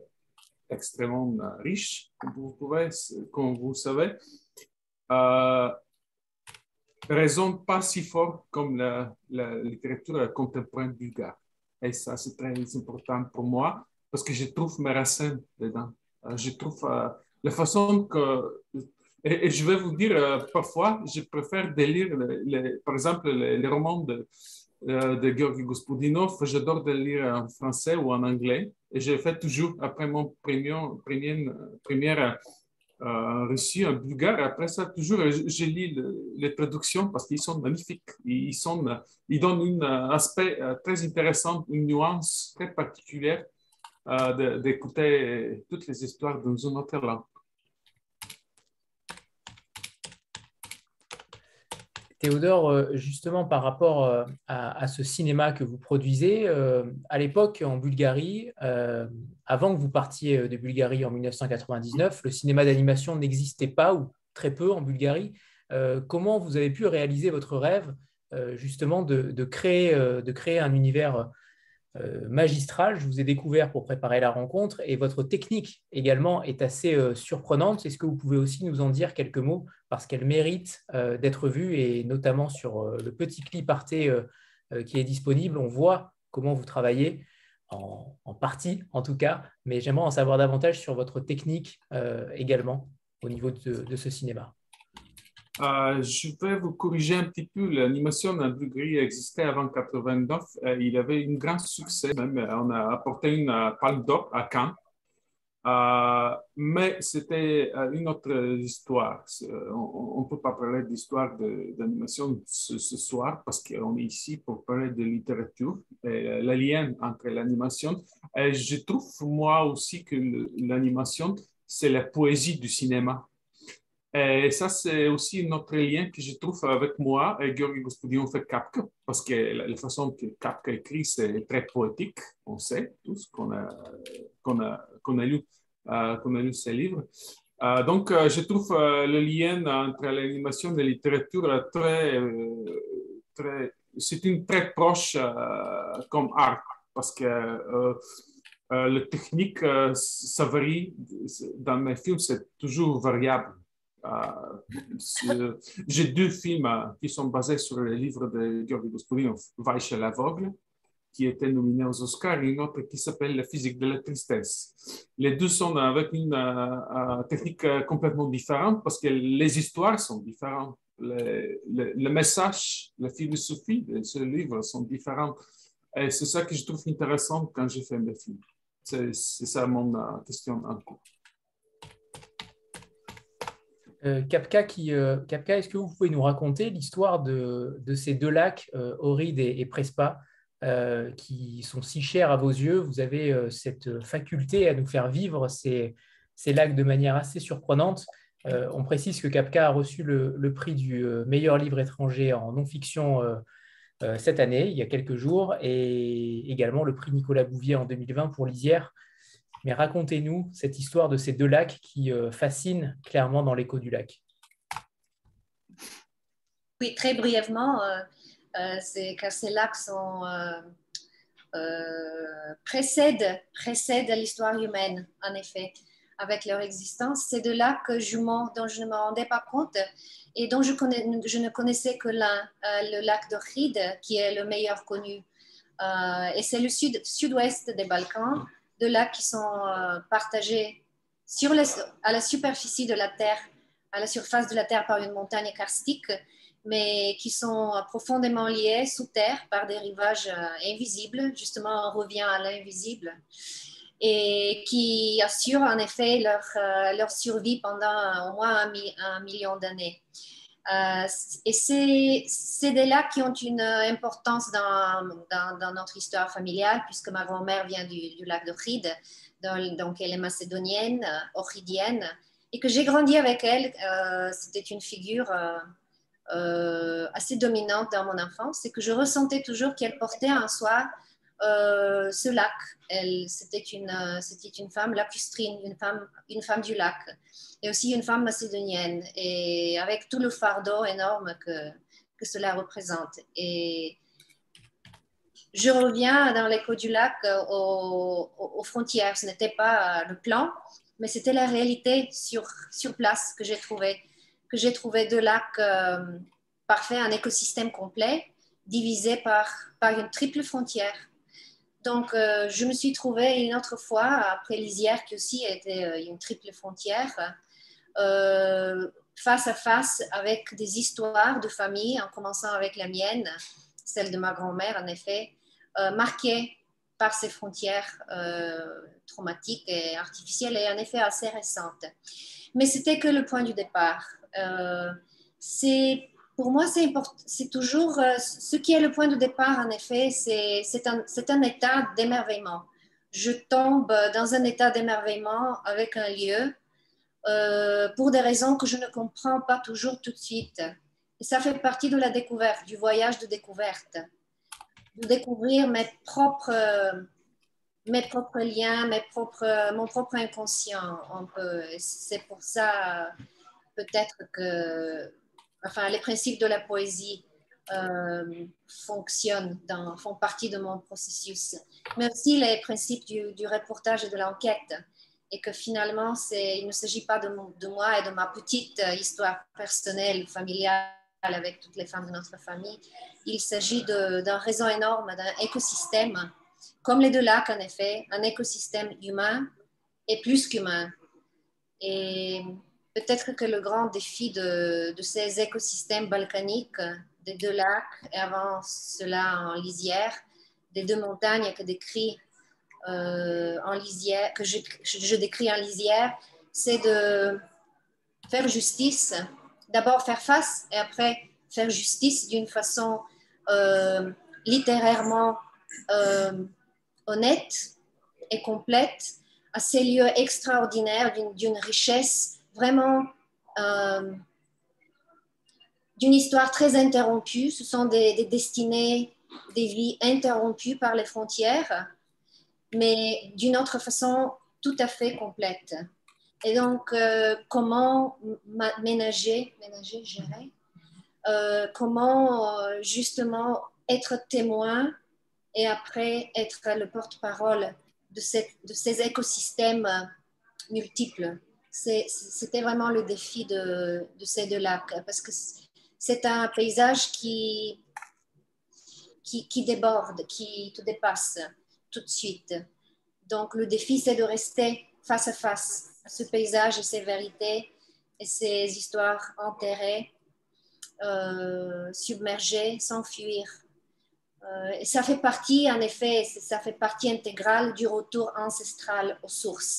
extrêmement euh, riche, comme vous pouvez, comme vous savez, euh, résonne pas si fort comme la, la littérature contemporaine bulgare. Et ça, c'est très important pour moi parce que je trouve mes racines dedans. Euh, je trouve... Euh, La façon que, et je vais vous dire, parfois, je préfère lire, les, par exemple, les, les romans de, de Georgi Gospodinov, j'adore les lire en français ou en anglais, et j'ai fait toujours, après mon premier, premier, première euh, reçu en bulgare, après ça, toujours, je, je lis le, les traductions parce qu'ils sont magnifiques, ils, sont, ils donnent un aspect très intéressant, une nuance très particulière euh, d'écouter toutes les histoires dans une autre langue. Théodore, justement par rapport à, à ce cinéma que vous produisez, euh, à l'époque en Bulgarie, euh, avant que vous partiez de Bulgarie en mille neuf cent quatre-vingt-dix-neuf, le cinéma d'animation n'existait pas ou très peu en Bulgarie. Euh, comment vous avez pu réaliser votre rêve, euh, justement, de, de, créer, euh, de créer un univers euh, magistral? Je vous ai découvert pour préparer la rencontre et votre technique également est assez euh, surprenante. Est-ce que vous pouvez aussi nous en dire quelques mots parce qu'elle mérite euh, d'être vue, et notamment sur euh, le petit clip Arte euh, euh, qui est disponible. On voit comment vous travaillez, en, en partie en tout cas, mais j'aimerais en savoir davantage sur votre technique euh, également au niveau de, de ce cinéma. Euh, je vais vous corriger un petit peu. L'animation en Bulgarie existait avant mille neuf cent quatre-vingt-neuf. Euh, il avait un grand succès. Même. On a apporté une uh, palme d'or à Cannes. Euh, mais c'était uh, une autre histoire. On ne peut pas parler d'histoire d'animation ce, ce soir parce qu'on est ici pour parler de littérature et euh, le lien entre l'animation. Je trouve moi aussi que l'animation, c'est la poésie du cinéma. Et ça, c'est aussi notre lien que je trouve avec moi et Georgi Gospodinov fait Kapka, parce que la façon que Kapka écrit, c'est très poétique. On sait tous qu'on a, qu'on a, qu'on a lu, euh, qu'on a lu ces livres. Euh, donc, euh, je trouve euh, le lien entre l'animation et la littérature très, euh, très, c'est une très proche euh, comme art, parce que euh, euh, la technique, euh, ça varie. Dans mes films, c'est toujours variable. Euh, j'ai deux films euh, qui sont basés sur les livres de Georgi Gospodinov, Vaïcha l'aveugle, qui était nominé aux Oscars, et une autre qui s'appelle La physique de la tristesse. Les deux sont avec une euh, technique complètement différente parce que les histoires sont différentes, le, le, le message, la philosophie de ce livre sont différentes. Et c'est ça que je trouve intéressant quand je fais mes films. C'est ça mon euh, question en cours. Euh, Kapka, euh, Kapka est-ce que vous pouvez nous raconter l'histoire de, de ces deux lacs, euh, Ohrid et, et Prespa, euh, qui sont si chers à vos yeux? Vous avez euh, cette faculté à nous faire vivre ces, ces lacs de manière assez surprenante. Euh, on précise que Kapka a reçu le, le prix du meilleur livre étranger en non-fiction euh, euh, cette année, il y a quelques jours, et également le prix Nicolas Bouvier en deux mille vingt pour Lisière. Mais racontez-nous cette histoire de ces deux lacs qui fascinent clairement dans l'écho du lac. Oui, très brièvement, euh, euh, c'est car ces lacs sont, euh, euh, précèdent, précèdent l'histoire humaine, en effet, avec leur existence. Ces deux lacs juments dont je ne me rendais pas compte et dont je, connais, je ne connaissais que l'un, euh, le lac d'Ohrid, qui est le meilleur connu. Euh, et c'est le sud, sud-ouest des Balkans. Deux lacs qui sont euh, partagés sur les, à la superficie de la Terre, à la surface de la Terre par une montagne karstique, mais qui sont euh, profondément liés sous terre par des rivages euh, invisibles. Justement, on revient à l'invisible et qui assurent en effet leur, euh, leur survie pendant euh, au moins un, mi un million d'années. Euh, et c'est des lacs qui ont une importance dans, dans, dans notre histoire familiale, puisque ma grand-mère vient du, du lac d'Ohrid, donc elle est macédonienne, ohridienne, et que j'ai grandi avec elle. Euh, c'était une figure euh, euh, assez dominante dans mon enfance, et que je ressentais toujours qu'elle portait en soi euh, ce lac. C'était une, une femme lacustrine, une femme, une femme du lac. Et aussi une femme macédonienne, et avec tout le fardeau énorme que, que cela représente. Et je reviens dans l'écho du lac aux, aux frontières. Ce n'était pas le plan, mais c'était la réalité sur, sur place que j'ai trouvé. Que j'ai trouvé deux lacs euh, parfaits, un écosystème complet, divisé par, par une triple frontière. Donc, euh, je me suis trouvée une autre fois, après Lisière, qui aussi était une triple frontière, Euh, face à face avec des histoires de famille, en commençant avec la mienne, celle de ma grand-mère en effet, euh, marquée par ces frontières euh, traumatiques et artificielles et en effet assez récentes. Mais c'était que le point du départ. Euh, pour moi, c'est toujours euh, ce qui est le point de départ en effet, c'est un, un état d'émerveillement. Je tombe dans un état d'émerveillement avec un lieu, Euh, pour des raisons que je ne comprends pas toujours tout de suite. ça fait partie de la découverte, du voyage de découverte, de découvrir mes propres, mes propres liens, mes propres, mon propre inconscient. C'est pour ça peut-être que enfin, les principes de la poésie euh, fonctionnent, dans, font partie de mon processus, mais aussi les principes du, du reportage et de l'enquête. Et que finalement, il ne s'agit pas de, mon, de moi et de ma petite histoire personnelle, familiale, avec toutes les femmes de notre famille. Il s'agit d'un réseau énorme, d'un écosystème, comme les deux lacs en effet, un écosystème humain et plus qu'humain. Et peut-être que le grand défi de, de ces écosystèmes balkaniques, des deux lacs, et avant cela en Lisière, des deux montagnes que décrit Euh, en lisière, que je, je décris en Lisière, c'est de faire justice, d'abord faire face et après faire justice d'une façon euh, littérairement euh, honnête et complète à ces lieux extraordinaires d'une richesse vraiment euh, d'une histoire très interrompue. Ce sont des, des destinées, des vies interrompues par les frontières, mais d'une autre façon tout à fait complète. Et donc, euh, comment ménager, ménager, gérer, euh, comment euh, justement être témoin et après être le porte-parole de, de ces écosystèmes multiples. C'était vraiment le défi de, de ces deux lacs, parce que c'est un paysage qui, qui, qui déborde, qui te dépasse tout de suite. Donc le défi, c'est de rester face à face à ce paysage et ses vérités et ses histoires enterrées, euh, submergées, s'enfuir. Euh, et ça fait partie, en effet, ça fait partie intégrale du retour ancestral aux sources.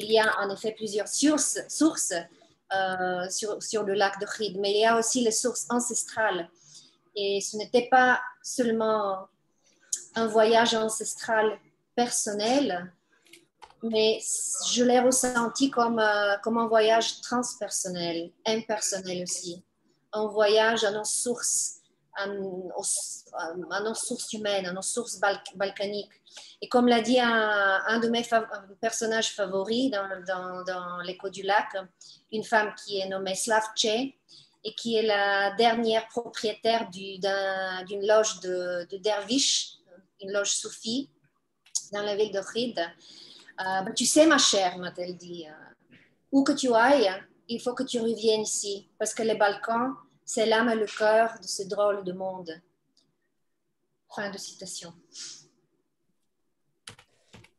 Il y a en effet plusieurs sources, sources euh, sur, sur le lac d'Ohrid, mais il y a aussi les sources ancestrales. Et ce n'était pas seulement un voyage ancestral personnel, mais je l'ai ressenti comme, euh, comme un voyage transpersonnel, impersonnel aussi. Un voyage à nos sources, à nos, à nos sources humaines, à nos sources balkaniques. Et comme l'a dit un, un de mes fav personnages favoris dans, dans, dans L'écho du lac, une femme qui est nommée Slavche, et qui est la dernière propriétaire d'une du, un, loge de, de derviches, une loge soufie dans la ville d'Ohrid. Euh, bah, tu sais, ma chère, m'a-t-elle dit, euh, où que tu ailles, il faut que tu reviennes ici, parce que les Balkans, c'est l'âme et le cœur de ce drôle de monde. Fin de citation.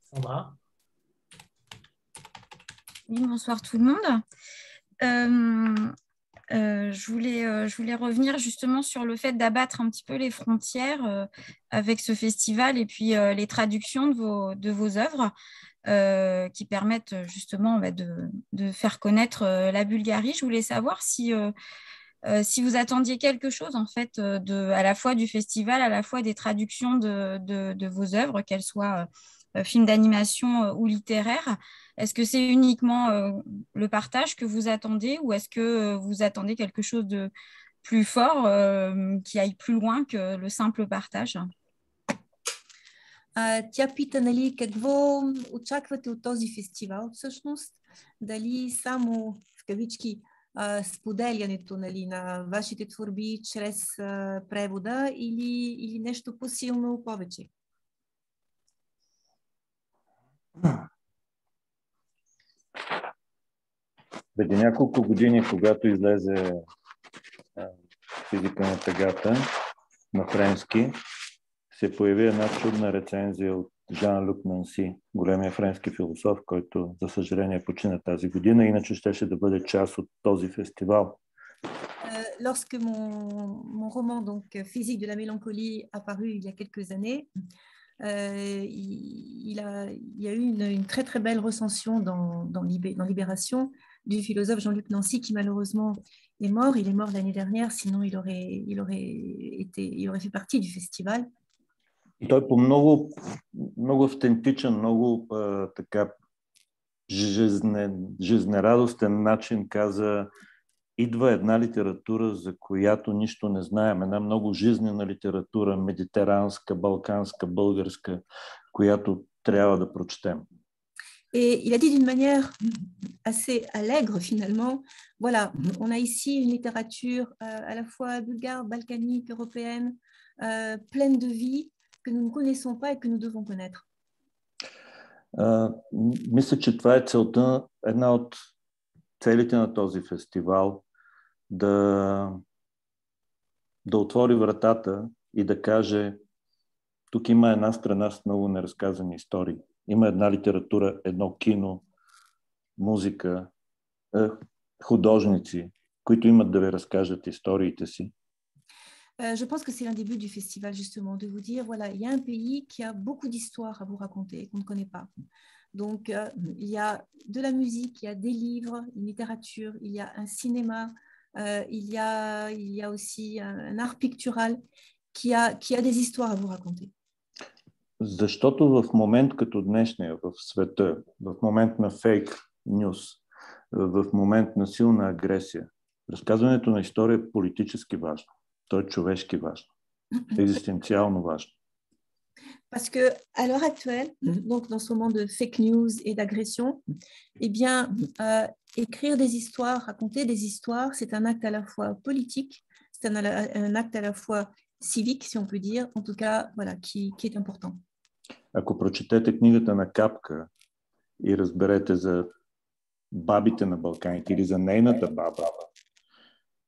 Sandra? Oui, bonsoir tout le monde. Euh... Euh, je, voulais, euh, je voulais revenir justement sur le fait d'abattre un petit peu les frontières euh, avec ce festival et puis euh, les traductions de vos, de vos œuvres euh, qui permettent justement bah, de, de faire connaître euh, la Bulgarie. Je voulais savoir si, euh, euh, si vous attendiez quelque chose en fait euh, de, à la fois du festival, à la fois des traductions de, de, de vos œuvres, qu'elles soient euh, films d'animation euh, ou littéraires. Est-ce que c'est uniquement euh, le partage que vous attendez ou est-ce que euh, vous attendez quelque chose de plus fort, euh, qui aille plus loin que le simple partage? Тя пита, нали, какво очаквате от този фестивал всъщност? Дали само в кавички споделянето на вашите творби чрез превода или нещо по-силно повече? Преди няколко години, когато излезе Физика на тъгата на френски, се появи една чудна рецензия от Жан-Люк Нанси, големия френски философ, който за съжаление почина тази година, иначе щеше да бъде част от този фестивал. Lorsque mon, mon roman donc, Physique de la Mélancolie apparu il y a quelques années, Euh, il, il, a, il y a eu une, une très très belle recension dans, dans, Libé, dans Libération du philosophe Jean-Luc Nancy qui malheureusement est mort. Il est mort l'année dernière, sinon il aurait, il, aurait été, il aurait fait partie du festival. Il est много, много автентичен, много така жизнерадостен начин каза идва една литература, за която нищо не знаем. Една много жизнена литература, медитеранска, балканска, българска, която трябва да прочетем. Et il a dit d'une manière assez allègre finalement, voilà, on a ici une littérature euh, à la fois bulgare, balkanique, européenne, euh, pleine de vie, que nous ne connaissons pas et que nous devons connaître. Uh, мисля, че това е целта, една от целите на този фестивал, да, да отвори вратата и да каже, тук има една страна с много неразказани истории. Има една литература, едно кино, музика, художници, които имат да ви разкажат историите си. Je pense que c'est l'un des buts du festival, justement, de vous dire, voilà, il y a un pays qui a beaucoup d'histoires à vous raconter et qu'on ne connaît pas. Donc, euh, il y a de la musique, il y a des livres, une littérature, il y a un cinéma, euh, il y a, il y a aussi un, un art pictural qui a, qui a des histoires à vous raconter. Защото в момент като днешния в света, в момент на фейк нюс, в момент на силна агресия, разказването на история е политически важно. То е човешки важно, екзистенциално важно. Parce que à l'heure actuelle, donc dans ce moment de fake news et d'agression, eh bien, euh, écrire des histoires, raconter des histoires, c'est un acte à la fois politique, c'est un, un acte à la fois civique, si on peut dire, en tout cas, voilà, qui, qui est important. Ако прочетете книгата на Капка и разберете за бабите на Балканите или за нейната баба,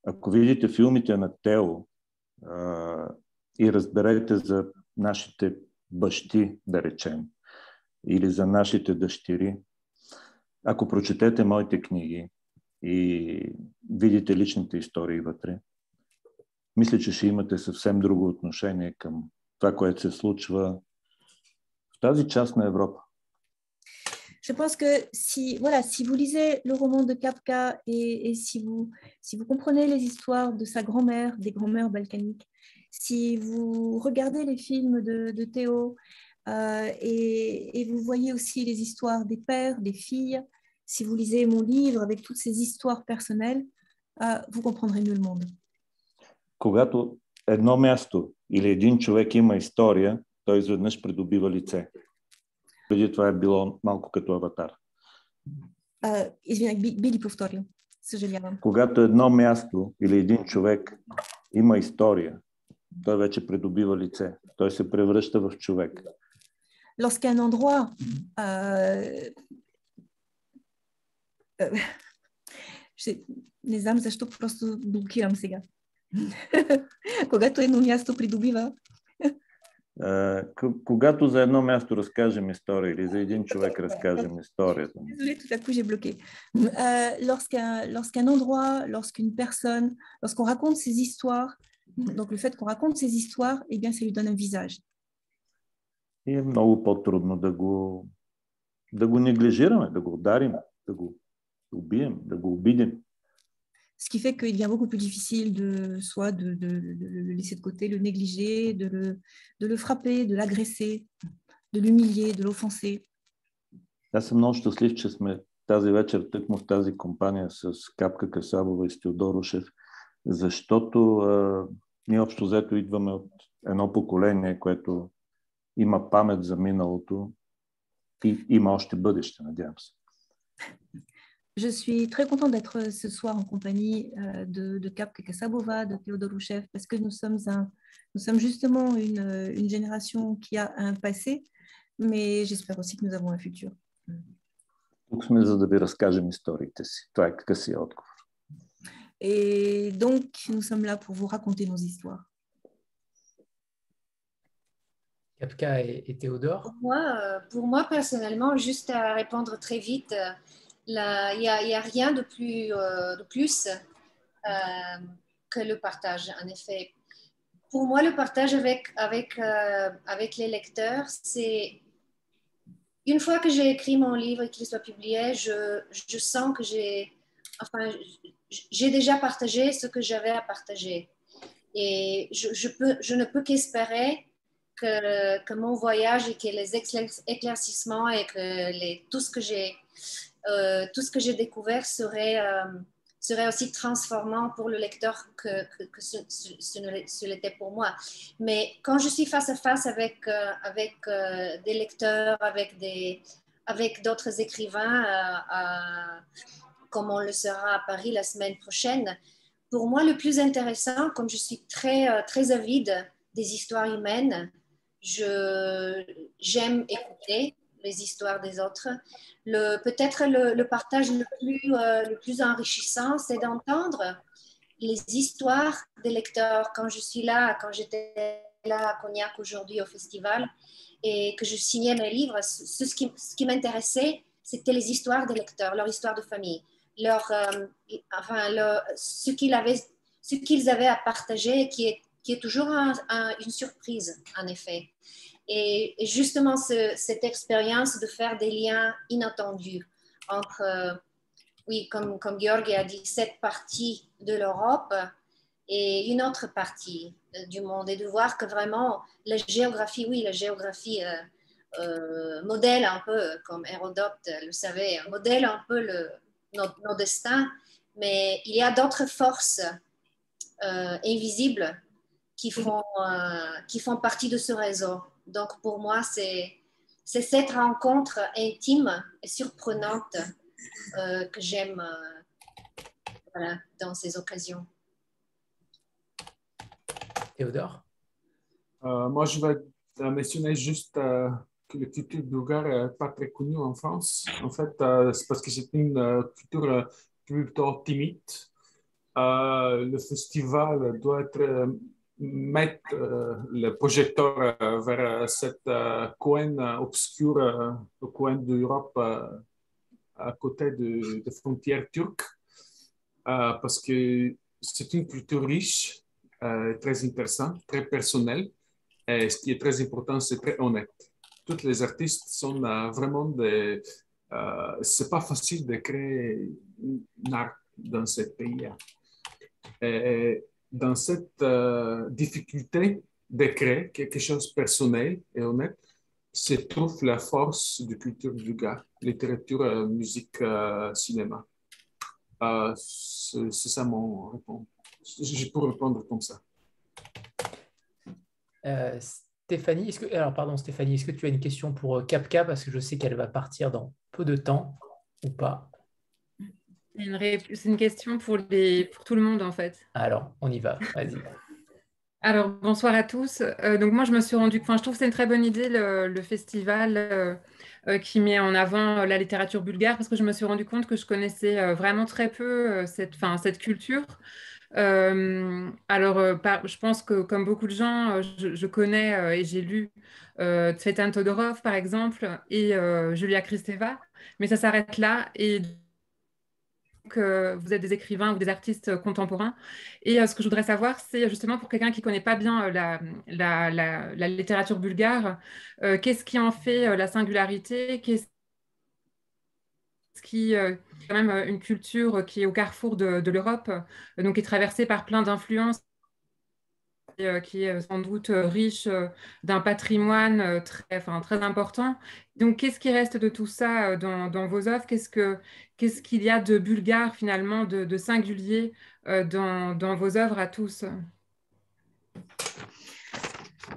ако видите филмите на Тео и разберете за нашите бащи, да речем, или за нашите дъщери, ако прочетете моите книги и видите личните истории вътре, мисля, че ще имате съвсем друго отношение към това, което се случва в тази част на Европа. Je pense que si, voilà, si vous lisez le roman de Kapka et, et si, vous, si vous comprenez les histoires de sa grand-mère, des grand-mères balkaniques, si vous regardez les films de, de Théo euh, et, et vous voyez aussi les histoires des pères, des filles, si vous lisez mon livre avec toutes ces histoires personnelles, euh, vous comprendrez mieux le monde. Когато едно място или един човек има история, той изведнъж придобива лице. Преди това е било малко като аватар. Извинете, били повторил. Съжалявам. Когато едно място или един човек има история, той вече придобива лице. Той се превръща в човек. Lorsqu'un endroit euh не знам защо просто блокирам сега. Когато едно място придобива. Когато за едно място разкажем история или за един човек разкажем историята. Désolé, tout à coup j'ai bloqué. Euh, lorsqu'un lorsqu'un endroit, lorsqu'une personne, lorsqu'on raconte ces histoires, donc le fait qu'on raconte ces histoires, eh bien ça lui donne un visage. И е много по-трудно да го да го неглижираме, да го ударим, да го убием, да го обидим. Ce qui fait qu'il devient beaucoup plus difficile de soit de, de, de le laisser de côté, le négliger, de le, de le frapper, de l'agresser, de l'humilier, de l'offenser. Аз съм много щастлив, че сме тази вечер тъкмо в тази компания с Капка Касабова и Тhéодore Ushev, защото а, ние общо взето идваме от едно поколение, което има памет за миналото и има още бъдеще, надявам се. Je suis très contente d'être ce soir en compagnie de, de Kapka Kassabova, de Théodore Ushev, parce que nous sommes, un, nous sommes justement une, une génération qui a un passé, mais j'espère aussi que nous avons un futur. Et donc, nous sommes là pour vous raconter nos histoires. Kapka et, et Théodore. Pour moi, pour moi, personnellement, juste à répondre très vite... Il n'y a, a rien de plus, euh, de plus euh, que le partage, en effet. Pour moi, le partage avec, avec, euh, avec les lecteurs, c'est... Une fois que j'ai écrit mon livre et qu'il soit publié, je, je sens que j'ai... Enfin, j'ai déjà partagé ce que j'avais à partager. Et je, je, peux, je ne peux qu'espérer que, que mon voyage et que les éclaircissements et que les, tout ce que j'ai... Euh, tout ce que j'ai découvert serait, euh, serait aussi transformant pour le lecteur que, que, que ce, ce, ce l'était pour moi. Mais quand je suis face à face avec, euh, avec euh, des lecteurs, avec des, avec d'autres écrivains, euh, euh, comme on le sera à Paris la semaine prochaine, pour moi le plus intéressant, comme je suis très, très avide des histoires humaines, je, j'aime écouter les histoires des autres. Le, peut-être le, le partage le plus, euh, le plus enrichissant, c'est d'entendre les histoires des lecteurs. Quand je suis là, quand j'étais là à Cognac aujourd'hui au festival et que je signais mes livres, ce, ce qui, ce qui m'intéressait, c'était les histoires des lecteurs, leur histoire de famille, leur, euh, enfin, leur, ce qu'ils avaient, ce qu'ils avaient à partager, qui est, qui est toujours un, un, une surprise, en effet. Et justement, ce, cette expérience de faire des liens inattendus entre, euh, oui, comme, comme Georgi a dit, cette partie de l'Europe et une autre partie euh, du monde, et de voir que vraiment la géographie, oui, la géographie euh, euh, modèle un peu, comme Hérodote le savait, modèle un peu le, nos, nos destins, mais il y a d'autres forces euh, invisibles qui font, euh, qui font partie de ce réseau. Donc, pour moi, c'est cette rencontre intime et surprenante euh, que j'aime euh, voilà, dans ces occasions. Théodore? euh, Moi, je vais mentionner juste euh, que la culture bulgare n'est pas très connue en France. En fait, euh, c'est parce que c'est une euh, culture plutôt timide. Euh, le festival doit être... Euh, mettre euh, le projecteur euh, vers euh, cette euh, coin euh, obscure, euh, le coin de l'Europe euh, à côté des de frontières turques, euh, parce que c'est une culture riche, euh, très intéressante, très personnelle, et ce qui est très important, c'est très honnête. Tous les artistes sont euh, vraiment des... Euh, c'est pas facile de créer un art dans ce pays-là. Dans cette euh, difficulté de créer quelque chose de personnel et honnête, se trouve la force de culture bulgare, littérature, musique, euh, cinéma. Euh, c'est ça mon réponse. Je peux répondre comme ça. Euh, Stéphanie, est-ce que, alors pardon Stéphanie, est-ce que tu as une question pour Kapka, parce que je sais qu'elle va partir dans peu de temps ou pas? C'est une question pour, les, pour tout le monde, en fait. Alors, on y va. Vas-y. Alors, bonsoir à tous. Euh, donc, moi, je me suis rendu... Enfin, je trouve que c'est une très bonne idée, le, le festival euh, euh, qui met en avant la littérature bulgare, parce que je me suis rendu compte que je connaissais vraiment très peu euh, cette, enfin, cette culture. Euh, alors, euh, par, je pense que, comme beaucoup de gens, euh, je, je connais euh, et j'ai lu euh, Tsvetan Todorov, par exemple, et euh, Julia Kristeva, mais ça s'arrête là. Et... que vous êtes des écrivains ou des artistes contemporains. Et euh, ce que je voudrais savoir, c'est justement pour quelqu'un qui ne connaît pas bien euh, la, la, la, la littérature bulgare, euh, qu'est-ce qui en fait euh, la singularité? Qu'est-ce qui euh, quand même une culture qui est au carrefour de, de l'Europe, euh, donc qui est traversée par plein d'influences, euh, qui est sans doute riche euh, d'un patrimoine euh, très, enfin, très important. Donc, qu'est-ce qui reste de tout ça dans, dans vos œuvres? Qu'est-ce que, qu'est-ce qu'il y a de bulgare, finalement, de, de singulier dans, dans vos œuvres à tous?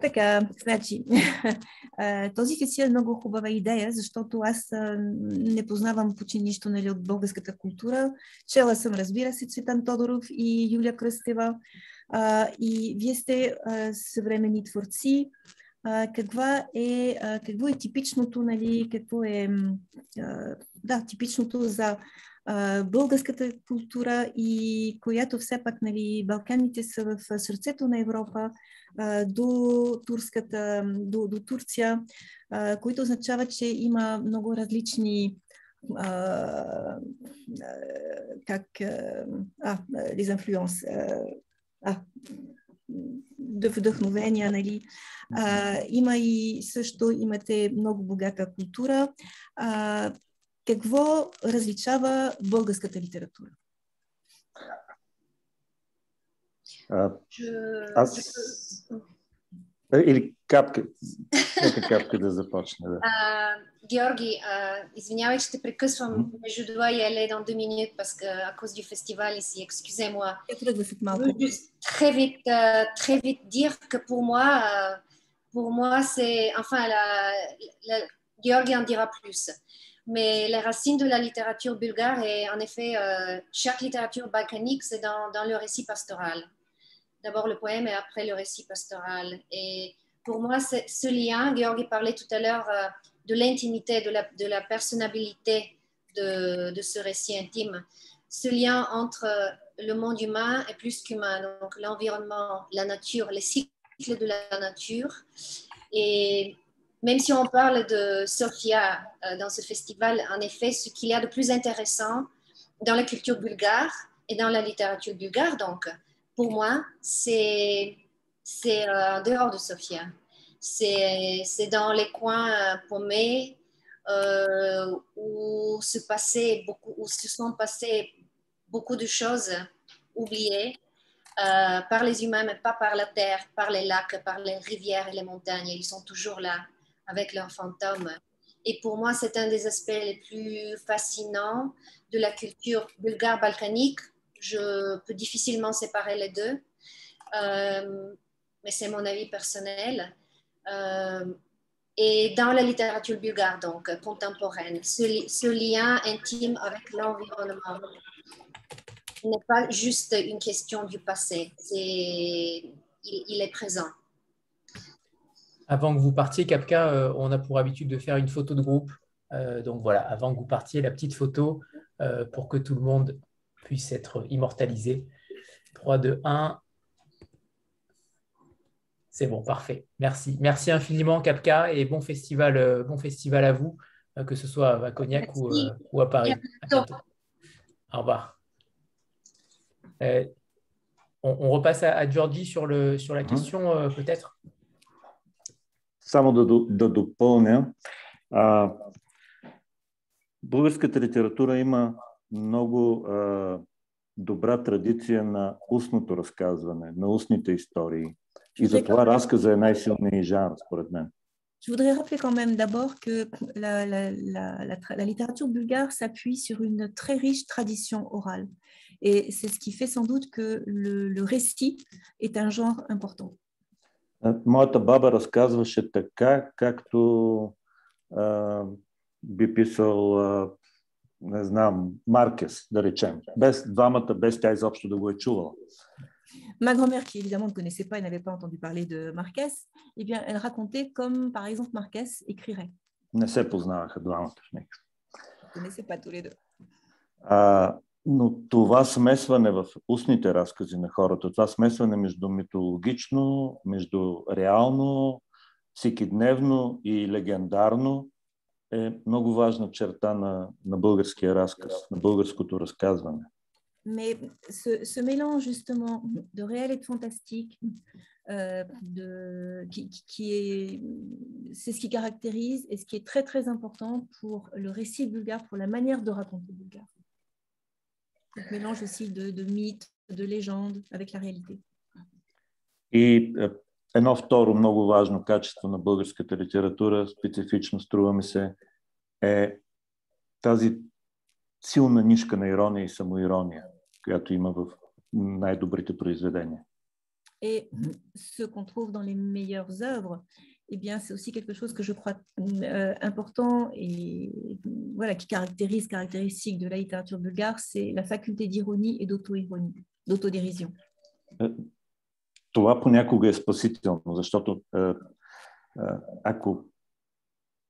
Така, значи, този фестивал е много хубава идея, защото аз не познавам почти нищо, нали, от българската култура. Чела съм, разбира се, Цветан Тодоров и Юлия Кръстева. И вие сте съвременни творци. Каква е, какво е типичното, нали, какво е, да, типичното за българската култура и която все пак, нали, Балканите са в сърцето на Европа до турската, до, до Турция, които означава, че има много различни как а, les influences а, вдъхновения, нали. А, има и също имате много богата култура. А, какво различава българската литература? А, аз Или капка, нека капка да започне. Да. А, Георги, а, извинявай, че те прекъсвам между два и Елена deux minutes, parce que à cause du festival ici, excusez-moi. Juste très vite, euh, très vite dire que pour moi, euh, pour moi c'est, enfin, la, la, Georgi en dira plus. Mais les racines de la littérature bulgare et en effet, euh, chaque littérature balkanique, c'est dans, dans le récit pastoral. D'abord le poème et après le récit pastoral. Et pour moi, ce lien, Georgi parlait tout à l'heure euh, de l'intimité, de la, de la personnabilité de, de ce récit intime. Ce lien entre le monde humain et plus qu'humain, donc l'environnement, la nature, les cycles de la nature. Et même si on parle de Sofia euh, dans ce festival, en effet, ce qu'il y a de plus intéressant dans la culture bulgare et dans la littérature bulgare, donc, pour moi, c'est en euh, dehors de Sofia. C'est dans les coins euh, paumés euh, où, se passait beaucoup, où se sont passées beaucoup de choses oubliées euh, par les humains, mais pas par la terre, par les lacs, par les rivières et les montagnes. Ils sont toujours là avec leurs fantômes. Et pour moi, c'est un des aspects les plus fascinants de la culture bulgare-balkanique. Je peux difficilement séparer les deux, euh, mais c'est mon avis personnel. Euh, et dans la littérature bulgare, donc, contemporaine, ce, li ce lien intime avec l'environnement n'est pas juste une question du passé, il, il est présent. Avant que vous partiez, Kapka, euh, on a pour habitude de faire une photo de groupe. Euh, donc voilà, avant que vous partiez, la petite photo euh, pour que tout le monde puisse être immortalisé. trois, deux, un. C'est bon, parfait. Merci. Merci infiniment, Kapka, et bon festival, bon festival à vous, que ce soit à Cognac ou, euh, ou à Paris. À Au revoir. Euh, on, on repasse à, à Georgi sur, le, sur la question, euh, peut-être. Само да, да допълня. А, българската литература има много а, добра традиция на устното разказване, на устните истории. И затова разказът е най-силният жанр, според мен. Je voudrais rappeler quand même d'abord que la, la, la, la, la littérature bulgare s'appuie sur une très riche tradition orale. Et c'est ce qui fait sans doute que le, le récit est un genre important. Моята баба разказваше така, както а, би писал а, не знам, Маркес, да речем. Без двамата, без тя изобщо да го е чувала. Ma grand-mère, qui évidemment ne connaissait pas et n'avait pas entendu parler de Marquez, eh bien, elle racontait comme, par exemple, Marquez écrirait. Не се познаваха двамата в них. Не се pas tous les deux. А, но това смесване в устните разкази на хората, това смесване между митологично, между реално, всекидневно и легендарно, е много важна черта на, на българския разказ, на българското разказване. Mais ce, ce mélange justement de réel et de fantastique, euh, de, qui, qui est, c'est ce qui caractérise et ce qui est très très important pour le récit bulgare, pour la manière de raconter bulgare. Donc, mélange aussi de, de mythes, de légendes avec la réalité. Et euh, едно второ много важно качество на българската литература, специфично струва ми се, е тази силна нишка на ирония и самоирония, която има в най-добрите произведения. Et ce qu'on trouve dans les meilleures œuvres, eh bien, c'est aussi quelque chose que je crois euh, important et voilà, qui caractérise, caractéristique de la littérature bulgare, c'est la faculté d'ironie et d'auto-ironie, d'autodérision. Това понякога е спасително, защото е, ако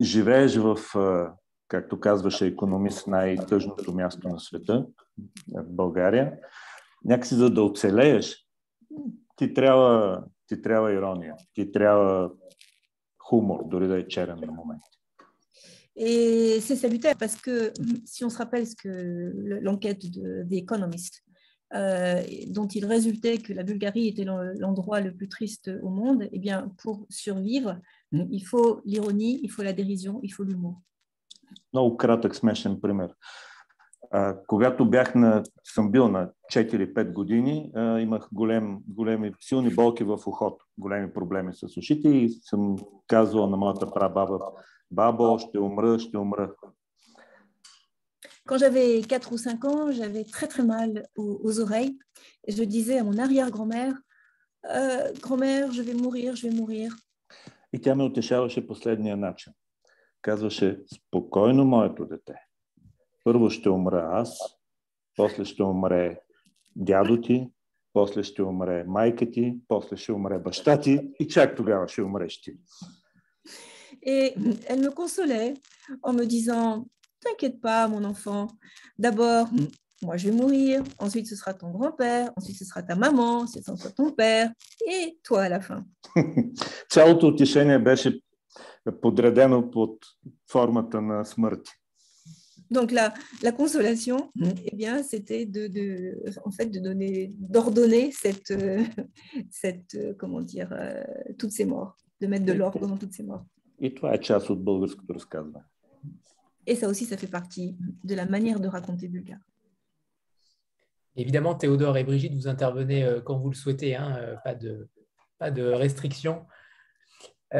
живееш в, е, както казваше економист, най-тъжното място на света, България, някакси за да оцелееш, ти трябва, ти трябва ирония, ти трябва хумор, дори да е черен на момент. И c'est salutaire, parce que si on se rappelle ce que l'enquête de, des économistes, Euh, dont il résultait que la Bulgarie était l'endroit le plus triste au monde, eh bien, pour survivre, mm. il faut l'ironie, il faut la dérision, il faut l'humour. Много кратък смешен пример. А, когато бях на, съм бил на четири-пет години, а, имах голем, големи, силни болки в ухото, големи проблеми с ушите и съм казвал на моята прабаба, бабо, ще умра, ще умра. Quand j'avais quatre ou cinq ans, j'avais très très mal aux, aux oreilles. Et je disais à mon arrière-grand-mère, euh, grand-mère, je vais mourir, je vais mourir. И тя ме утешаваше последния начин. Казваше, спокойно, моето дете. Първо ще умра аз, после ще умре дядо ти, после ще умре майка ти, после ще умре баща ти и чак тогава ще умреш ти. Et elle me consolait en me disant, t'inquiète pas, mon enfant. D'abord, moi, je vais mourir. Ensuite, ce sera ton grand-père. Ensuite, ce sera ta maman. Ensuite, ce sera ton père. Et toi, à la fin. Цялото утешение беше подредено под формата на смърт. Donc la, la consolation, eh bien, c'était de, de, en fait, de donner, d'ordonner cette, euh, cette, euh, comment dire, euh, toutes ces morts, de mettre de l'ordre dans toutes ces morts. Et toi, част от българското разказване. Et ça aussi, ça fait partie de la manière de raconter bulgare. Évidemment, Théodore et Brigitte, vous intervenez quand vous le souhaitez, hein, pas de, pas de restrictions.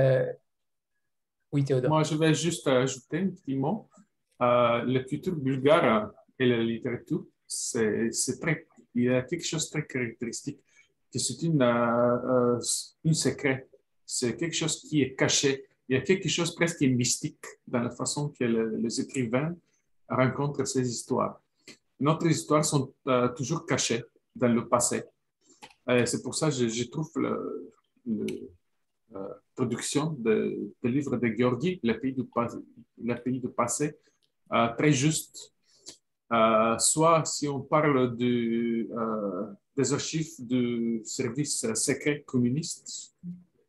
Euh... Oui, Théodore. Moi, je vais juste ajouter un petit mot. Euh, la culture bulgare et la littérature, c'est, c'est très, il y a quelque chose de très caractéristique, que c'est une, euh, une secret, c'est quelque chose qui est caché. Il y a quelque chose presque mystique dans la façon que le, les écrivains rencontrent ces histoires. Notre histoire sont euh, toujours cachées dans le passé. Et c'est pour ça que je, je trouve la euh, production de, de livre de Georgi, Le pays du passé, Le pays du passé euh, très juste. Euh, soit si on parle du, euh, des archives du service secret communiste,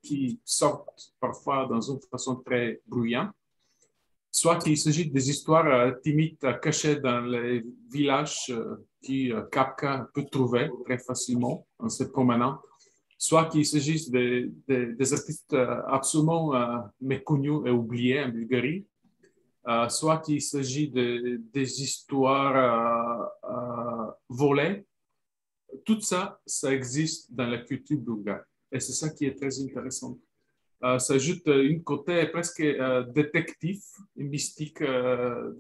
qui sortent parfois dans une façon très bruyante, soit qu'il s'agit des histoires timides cachées dans les villages qui Kapka peut trouver très facilement en se promenant, soit qu'il s'agisse des, des, des artistes absolument méconnus et oubliés en Bulgarie, soit qu'il s'agit de, des histoires euh, volées. Tout ça, ça existe dans la culture bulgare. Et c'est ça qui est très intéressant. Euh, ça ajoute un côté presque euh, détective, mystique, euh,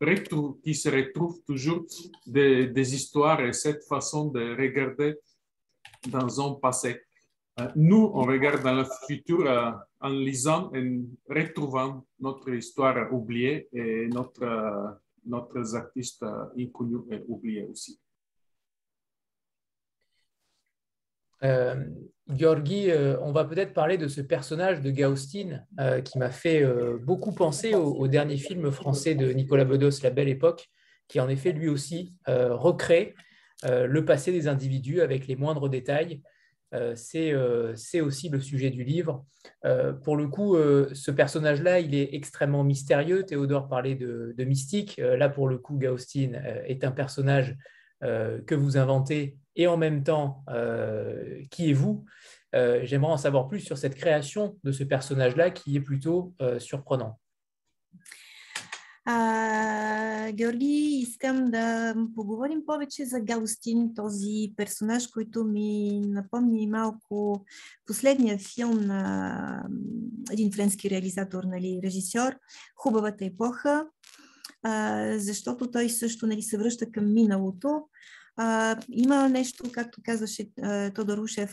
de, qui se retrouve toujours des, des histoires et cette façon de regarder dans un passé. Euh, nous, on regarde dans le futur euh, en lisant et retrouvant notre histoire oubliée et notre, euh, notre artiste euh, inconnu et oublié aussi. Euh, Georgi, euh, on va peut-être parler de ce personnage de Gaustine euh, qui m'a fait euh, beaucoup penser au, au dernier film français de Nicolas Bedos, La Belle Époque, qui en effet lui aussi euh, recrée euh, le passé des individus avec les moindres détails. Euh, c'est, euh, c'est aussi le sujet du livre. Euh, pour le coup, euh, ce personnage-là, il est extrêmement mystérieux. Théodore parlait de, de mystique. Euh, là, pour le coup, Gaustine euh, est un personnage euh, que vous inventez et en même temps, euh, qui est vous euh, J'aimerais en savoir plus sur cette création de ce personnage-là qui est plutôt euh, surprenant. А, Георги, искам да поговорим повече за Гаустин, този персонаж, който ми напомни малко последния филм на един френски реализатор, нали, режисьор, Хубавата епоха, а, защото той също, нали, се връща към миналото. Uh, има нещо, както казваше uh, Тодор Ушев,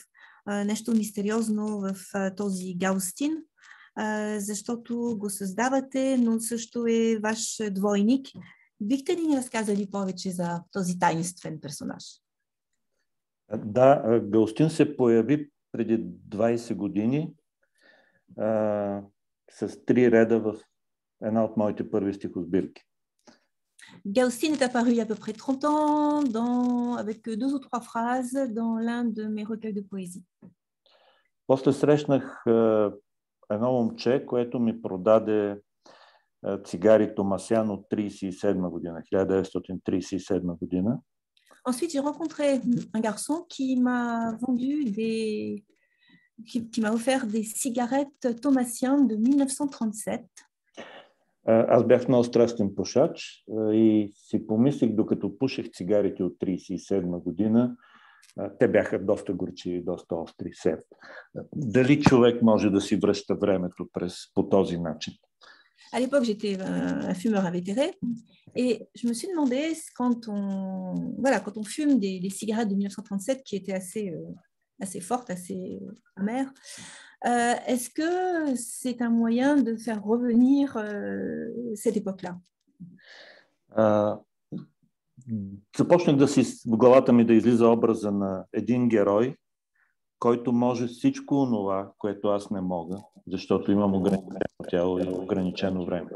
uh, нещо мистериозно в uh, този Гаустин, uh, защото го създавате, но също е ваш двойник. Бихте ли ни разказали повече за този таинствен персонаж? Да, Гаустин се появи преди двайсет години uh, с три реда в една от моите първи стихосбирки. Gaustine est apparu il y a à peu près trente ans, dans, avec deux ou trois phrases, dans l'un de mes recueils de poésie. После срещнах едно момче, което ми продаде цигари Томасян от трийсет и седма година, хиляда деветстотин трийсет и седма година. Ensuite, j'ai rencontré un garçon qui m'a vendu des, qui, qui m'a offert des cigarettes Thomasian de mille neuf cent trente-sept. Аз бях много страстен пушач и си помислих, докато пушех цигарите от трийсет и седма година, те бяха доста горчиви, доста остри сеп. Дали човек може да си връща времето през, по този начин? À l'époque, j'étais un fumeur invétéré et je me suis demandé, quand on, voilà, quand on fume des, des cigarettes de mille neuf cent trente-sept qui étaient assez, euh, assez fortes, assez amères, euh, est-ce que c'est un moyen de faire revenir euh, cette époque-là? euh... Започнах да си, в главата ми да излиза образа на един герой, който може всичко онова, което аз не мога, защото имам ограничено тяло и ограничено време.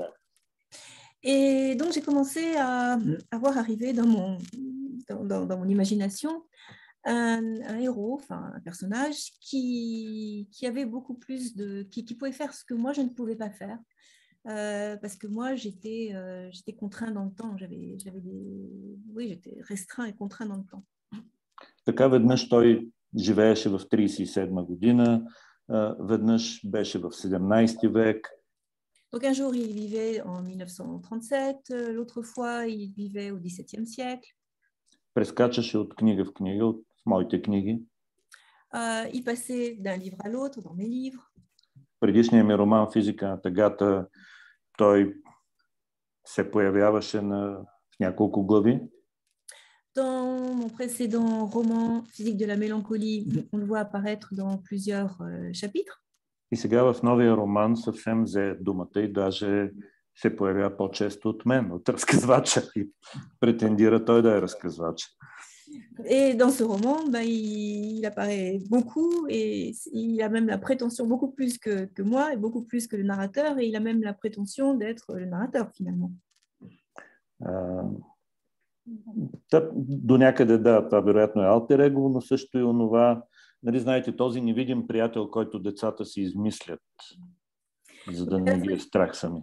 Et donc j'ai commencé à, à voir arriver dans mon, dans, dans, dans mon imagination un, un héros, enfin un personnage qui, qui avait beaucoup plus de, qui, qui pouvait faire ce que moi je ne pouvais pas faire. Euh, parce que moi, j'étais euh, j'étais contraint dans le temps. J'avais, j'avais des... Oui, j'étais restreint et contraint dans le temps. Така веднъж той живееше в трийсет и седма година, веднъж беше в седемнайсети век. Donc un jour, il vivait en mille neuf cent trente-sept, l'autre fois, il vivait au dix-septième siècle. Прескачаше от книга в книга, от моите книги. Euh, il passait d'un livre à l'autre, dans mes livres. Предишният ми роман «Физика на тъгата», той се появяваше на няколко глави. Dans mon précédent roman «Physique de la Mélancolie», on le voit apparaître dans plusieurs chapitres. И сега в новия роман съвсем взе думата и даже се появява по-често от мен, от разказвача, и претендира той да е разказвач. Et dans ce roman, ben, il, il apparaît beaucoup et il a même la prétention beaucoup plus que, que moi et beaucoup plus que le narrateur, et il a même la prétention d'être le narrateur finalement. Euh, до някъде да, това вероятно е алтер его, но също и онова, нали знаете, този невидим приятел, който децата си измислят, за да не ги е страх сами.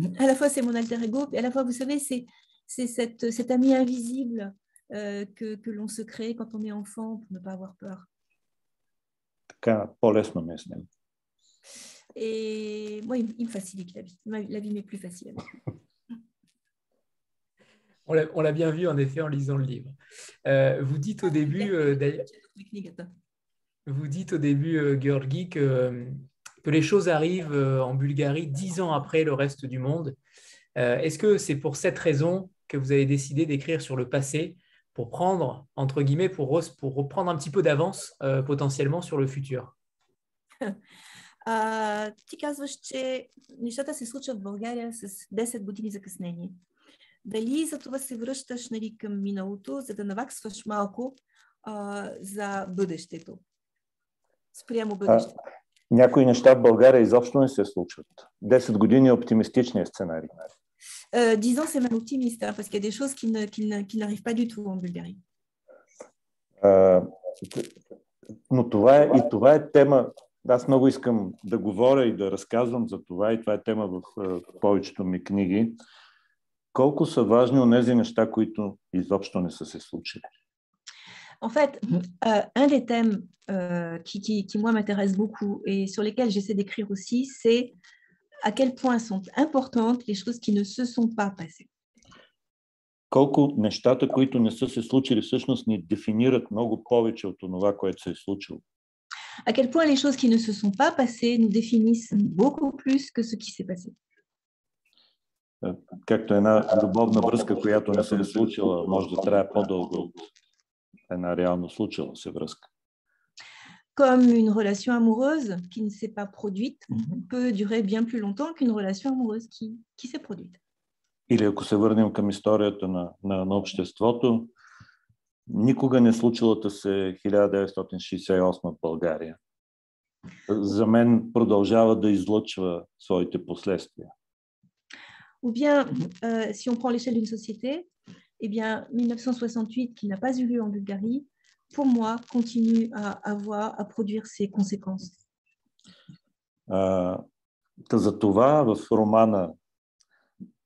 À la fois c'est mon alter ego, et à la fois vous savez c'est c'est cette cet ami invisible. Euh, que, que l'on se crée quand on est enfant pour ne pas avoir peur. Et moi, il, il me facilite la vie. La vie m'est plus facile. On l'a, on l'a bien vu, en effet, en lisant le livre. Euh, vous dites au début, euh, d'ailleurs, vous dites au début, euh, Georgi, que, que les choses arrivent euh, en Bulgarie dix ans après le reste du monde. Euh, est-ce que c'est pour cette raison que vous avez décidé d'écrire sur le passé pour prendre, entre guillemets, pour, pour reprendre un petit peu d'avance euh, potentiellement sur le futur? А, ти казваш, че нещата се случват в България с десет години закъснение. Дали за това се връщаш, нали, към миналото, за да наваксваш малко а, за бъдещето? Спрямо бъдещето. А, някои неща в България изобщо не се случват. десет години е оптимистичният сценарий. Euh, dix ans, c'est même optimiste, hein, parce qu'il y a des choses qui, ne, qui, ne, qui n'arrivent pas du tout en Bulgarie. Euh, но това е, и това е тема, аз много искам да говоря и да разказвам за това, и това е тема в е, повечето ми книги. Колко са важни онези неща, които изобщо не са се случили? En fait, euh, un des thèmes euh, qui, qui, qui, moi, m'intéresse beaucoup et sur lesquels j'essaie d'écrire aussi, c'est à quel point sont importantes les choses qui ne se sont pas passées. Колко нещата, които не са се случили, всъщност ни дефинират много повече от това, което се е случило. À quel point les choses qui ne se sont pas passées nous définissent beaucoup plus que ce qui s'est passé. Както една любовна връзка, която не се е случила, може да трае по-дълго от една реално случила се връзка. Comme une relation amoureuse qui ne s'est pas produite mm-hmm. peut durer bien plus longtemps qu'une relation amoureuse qui, qui s'est produite. Или ако се върнем към историята на, на, на обществото, никога не случилата се хиляда деветстотин шейсет и осма в България, за мен продължава да излъчва своите последствия. Ou bien, euh, si on prend l'échelle d'une société, eh bien, mille neuf cent soixante-huit qui n'a pas eu lieu en Bulgarie, pour moi, continue à avoir, à produire ses conséquences. Uh, за това в романа,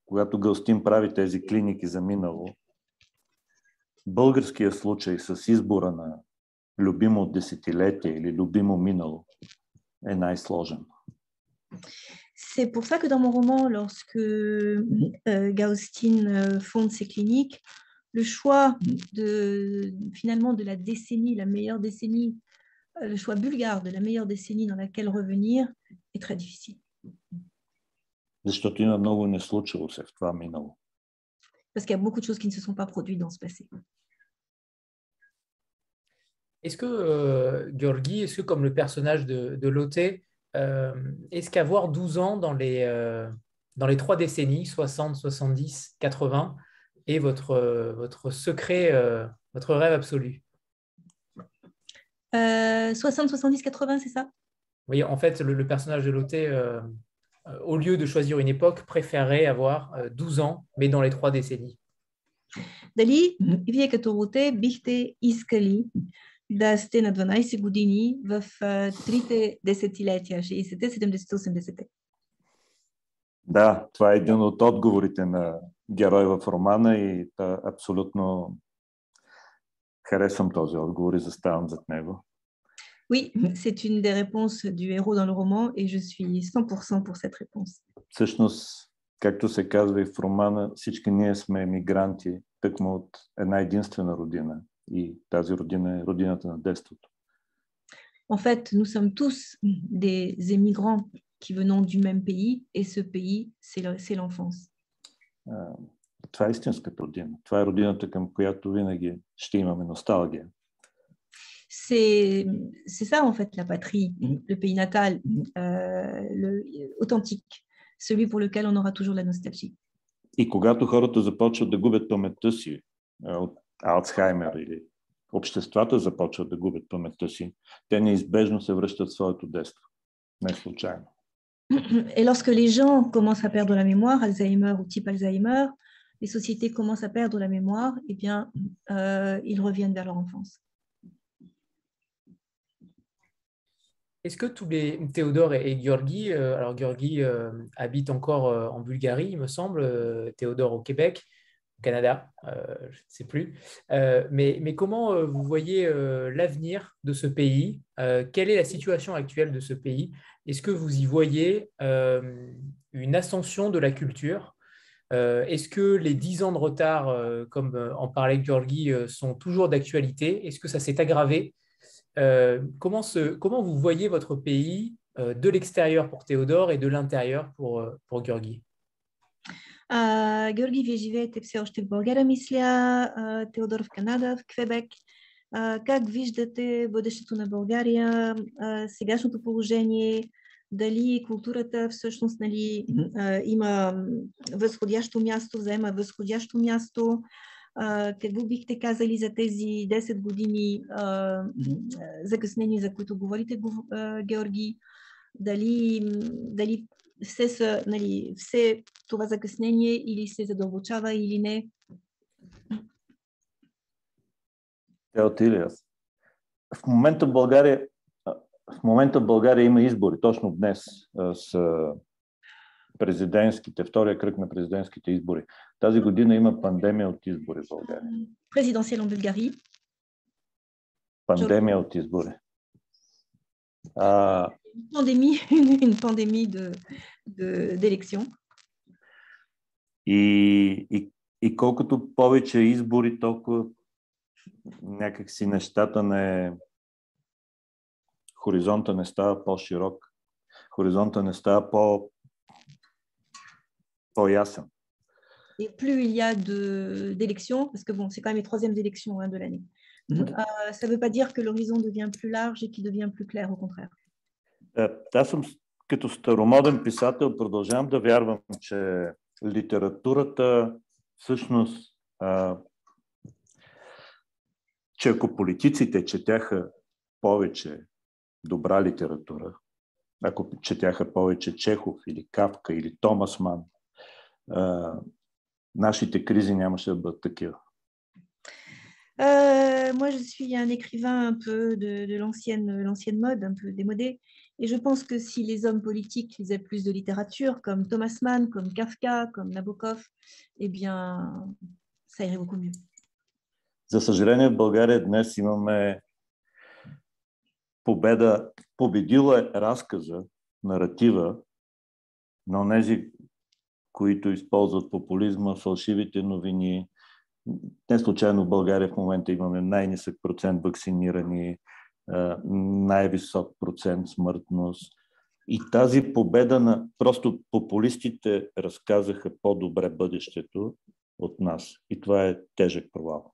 когато Гълстин прави тези клиники за минало, българския случай с избора на любимо десетилетие или любимо минало е най-сложен. C'est pour ça que dans mon roman, lorsque euh, Gaustine fonde ses cliniques, le choix de, finalement de la décennie, la meilleure décennie, le choix bulgare de la meilleure décennie dans laquelle revenir est très difficile. Parce qu'il y a beaucoup de choses qui ne se sont pas produites dans ce passé. Est-ce que, euh, Georgi, est-ce que comme le personnage de, de Loté, euh, est-ce qu'avoir douze ans dans les, euh, dans les trois décennies, soixante, soixante-dix, quatre-vingts, est votre, euh, votre secret, euh, votre rêve absolu? euh, soixante, soixante-dix, quatre-vingts, c'est ça? Oui, en fait, le, le personnage de Loté, euh, euh, au lieu de choisir une époque, préférait avoir euh, douze ans, mais dans les trois décennies. Dali, vieille Loté, bichte iskali. Да сте на дванадесет години в а, трите десетилетия, шейсетте, седемдесетте, осемдесетте. Да, това е един от отговорите на герой в романа и та, абсолютно харесвам този отговор и заставам зад него. Oui, c'est une des réponses du héros dans le roman et je suis cent pour cent pour cette réponse. Всъщност, както се казва и в романа, всички ние сме емигранти, тъкмо от една единствена родина. En fait, nous sommes tous des émigrants qui venons du même pays, et ce pays, c'est l'enfance. C'est ça, en fait, la patrie, le pays natal, euh, le, authentique, celui pour lequel on aura toujours la nostalgie. Et quand les gens Алцхаймер или обществата започват да губят паметта си, те неизбежно се връщат в своето детство. Не случайно. Et lorsque les gens commencent à perdre la mémoire, Alzheimer ou type Alzheimer, les sociétés commencent à perdre la mémoire, et eh bien euh, ils reviennent vers leur enfance. Est-ce que tous les Théodore et Georgi, euh, alors Georgi euh, habite encore euh, en Bulgarie, il me semble, euh, Théodore au Québec, Canada, euh, je ne sais plus. Euh, mais, mais comment euh, vous voyez euh, l'avenir de ce pays? euh, Quelle est la situation actuelle de ce pays? Est-ce que vous y voyez euh, une ascension de la culture? euh, Est-ce que les dix ans de retard, euh, comme en parlait Georgi, euh, sont toujours d'actualité? Est-ce que ça s'est aggravé? euh, comment, se, comment vous voyez votre pays euh, de l'extérieur pour Théodore et de l'intérieur pour, pour Georgi? А, Георги, вие живеете все още в България, мисля, а, Теодор в Канада, в Квебек. А, как виждате бъдещето на България, а, сегашното положение, дали културата всъщност нали, а, има възходящо място, заема възходящо място? А, какво бихте казали за тези десет години а, закъснение, за които говорите, а, Георги? Дали, дали все са, нали, все това закъснение или се задълбочава или не? Теотилиас. В момента в България, в момента в България има избори. Точно днес са президентските, втория кръг на президентските избори. Тази година има пандемия от избори в България. Президенциал в България. Пандемия от избори. А... Une pandémie, une pandémie de, de, d'élection. И, и, и колкото повече избори, толкова някакси нещата не... Хоризонта не става по-широк. Хоризонта не става по... по-ясен. Et plus il y a de, d'élections, parce que bon, c'est quand même les troisièmes élections hein, de l'année, mm-hmm. euh, ça ne veut pas dire que l'horizon devient plus large et qu'il devient plus clair, au contraire. Аз съм като старомоден писател, продължавам да вярвам, че литературата всъщност, а, че ако политиците четяха повече добра литература, ако четяха повече Чехов или Капка или Томас Ман, а, нашите кризи нямаше да бъдат такива. Euh, moi, je suis un écrivain un peu de, de l'ancienne, l'ancienne mode, un peu démodée. Et je pense que si les hommes politiques lisaient plus de littérature, comme Thomas Mann, comme Kafka, comme Nabokov, eh bien, ça irait beaucoup mieux. За съжаление, в България днес имаме победа, победила е разказа, наратива, на онези, които използват популизма, фалшивите новини. Не случайно в България в момента имаме най-нисък процент вакцинирани, най-висок процент смъртност. И тази победа на... Просто популистите разказаха по-добре бъдещето от нас. И това е тежък провал.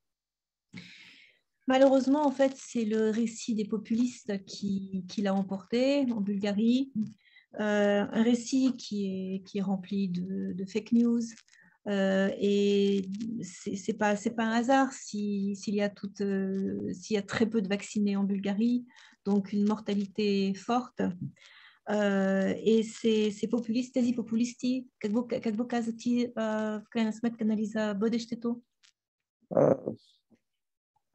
Malheureusement, en fait, c'est le récit des populistes qui, qui l'a emporté en Bulgarie. Euh, un récit qui est, qui est rempli de, de fake news. Euh, et c'est, c'est pas, c'est pas un hasard si, s'il y a toute, euh, s'il y a très peu de vaccinés en Bulgarie, donc une mortalité forte. Euh, et ces, ces populistes, ces populistes, как vous казати, в крайна сметка, нали, за бъдещето?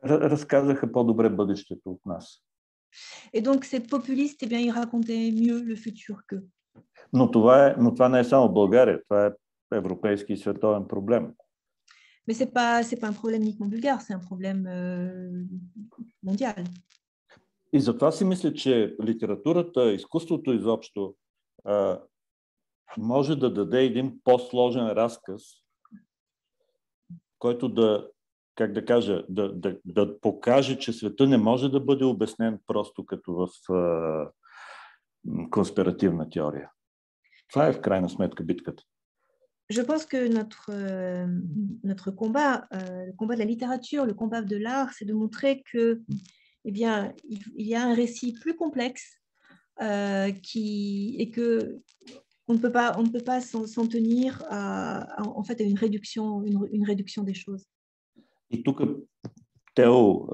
Разказаха по-добре бъдещето от нас. Et donc ces populistes, eh bien, ils racontaient mieux le futur qu'eux. Но това е, но това не е само България, това е европейски и световен проблем. Mais c'est pas, c'est pas un problème uniquement bulgare, c'est un problème euh, mondial. И затова си мисля, че литературата, изкуството изобщо а, може да даде един по-сложен разказ, който да, как да кажа, да, да, да покаже, че света не може да бъде обяснен просто като в а, конспиративна теория. Това е в крайна сметка битката. Je pense que notre, euh, notre combat, euh, le combat de la littérature, le combat de l'art, c'est de montrer que eh bien, il y a un récit plus complexe euh, qui, et que on ne peut pas, on ne peut pas s'en, s'en tenir à, à, en fait, à une réduction, une, une réduction des choses. И тук, Тео,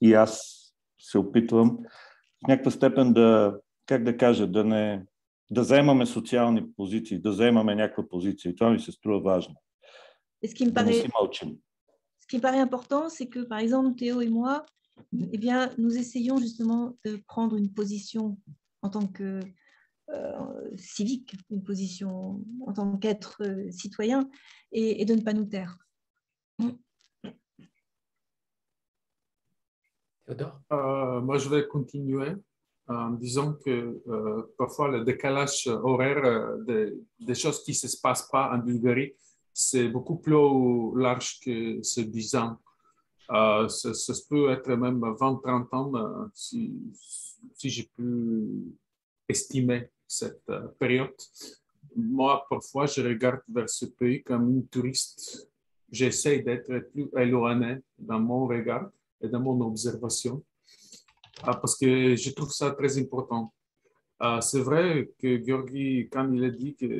и аз се опитвам в някаква степен да, как да кажа, да не, да заемаме социални позиции, да заемаме някаква позиция. И това ми се струва важно. Да не си мълчим. Ce qui me paraît important, c'est que, par exemple, Théo et moi, eh bien, nous essayons justement de prendre une position en tant que euh, civique, une position en tant qu'être euh, citoyen et, et de ne pas nous taire. Théodore ? euh, Moi, je vais continuer en disant que euh, parfois le décalage horaire des, des choses qui ne se passent pas en Bulgarie, c'est beaucoup plus large que ces dix ans. Euh, ça, ça peut être même vingt à trente ans euh, si, si j'ai pu estimer cette euh, période. Moi, parfois, je regarde vers ce pays comme une touriste. J'essaie d'être plus éloigné dans mon regard et dans mon observation euh, parce que je trouve ça très important. Euh, c'est vrai que Georgi, quand il a dit que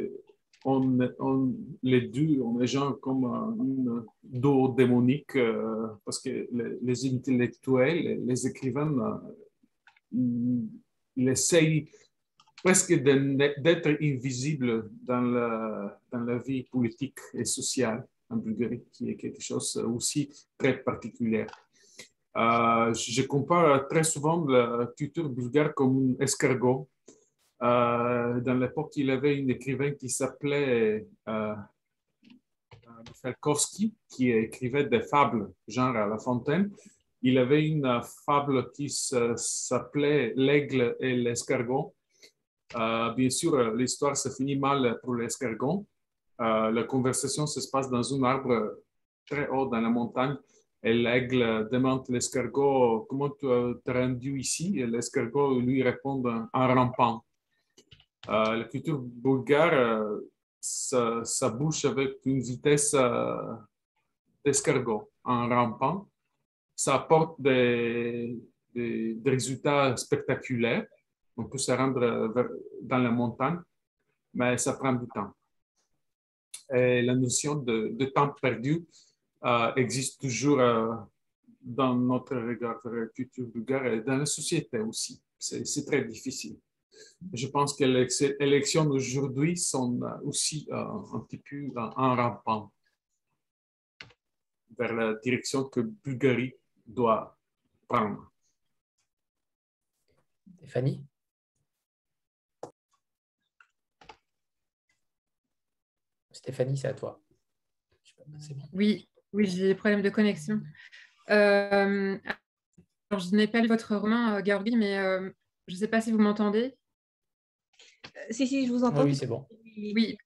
on, on, les deux, on est genre comme un duo démonique euh, parce que les, les intellectuels, les, les écrivains, euh, ils essayent presque de, d'être invisibles dans la, dans la vie politique et sociale en Bulgarie, qui est quelque chose aussi très particulier. Euh, je compare très souvent la culture bulgare comme un escargot. Euh, dans l'époque, il y avait une écrivaine qui s'appelait euh, Felkovski, qui écrivait des fables, genre à La Fontaine. Il avait une fable qui s'appelait L'aigle et l'escargot. Euh, bien sûr, l'histoire se finit mal pour l'escargot. Euh, la conversation se passe dans un arbre très haut dans la montagne. Et l'aigle demande à l'escargot « Comment tu t'es rendu ici ?» Et l'escargot lui répond en rampant. Euh, la culture bulgare, ça, ça bouge avec une vitesse euh, d'escargot en rampant. Ça apporte des, des, des résultats spectaculaires. On peut se rendre vers, dans la montagne, mais ça prend du temps. Et la notion de, de temps perdu euh, existe toujours euh, dans notre regard de la culture bulgare et dans la société aussi. C'est, c'est très difficile. Je pense que les élections d'aujourd'hui sont aussi euh, un petit peu en, en rampant vers la direction que Bulgarie doit prendre. Stéphanie ? Stéphanie, c'est à toi. Je sais pas, c'est bon. Oui, oui, j'ai des problèmes de connexion. Euh, alors, je n'ai pas lu votre roman, Georgi, mais euh, je ne sais pas si vous m'entendez. Si, si, je vous entends. Ah oui, c'est bon. Oui.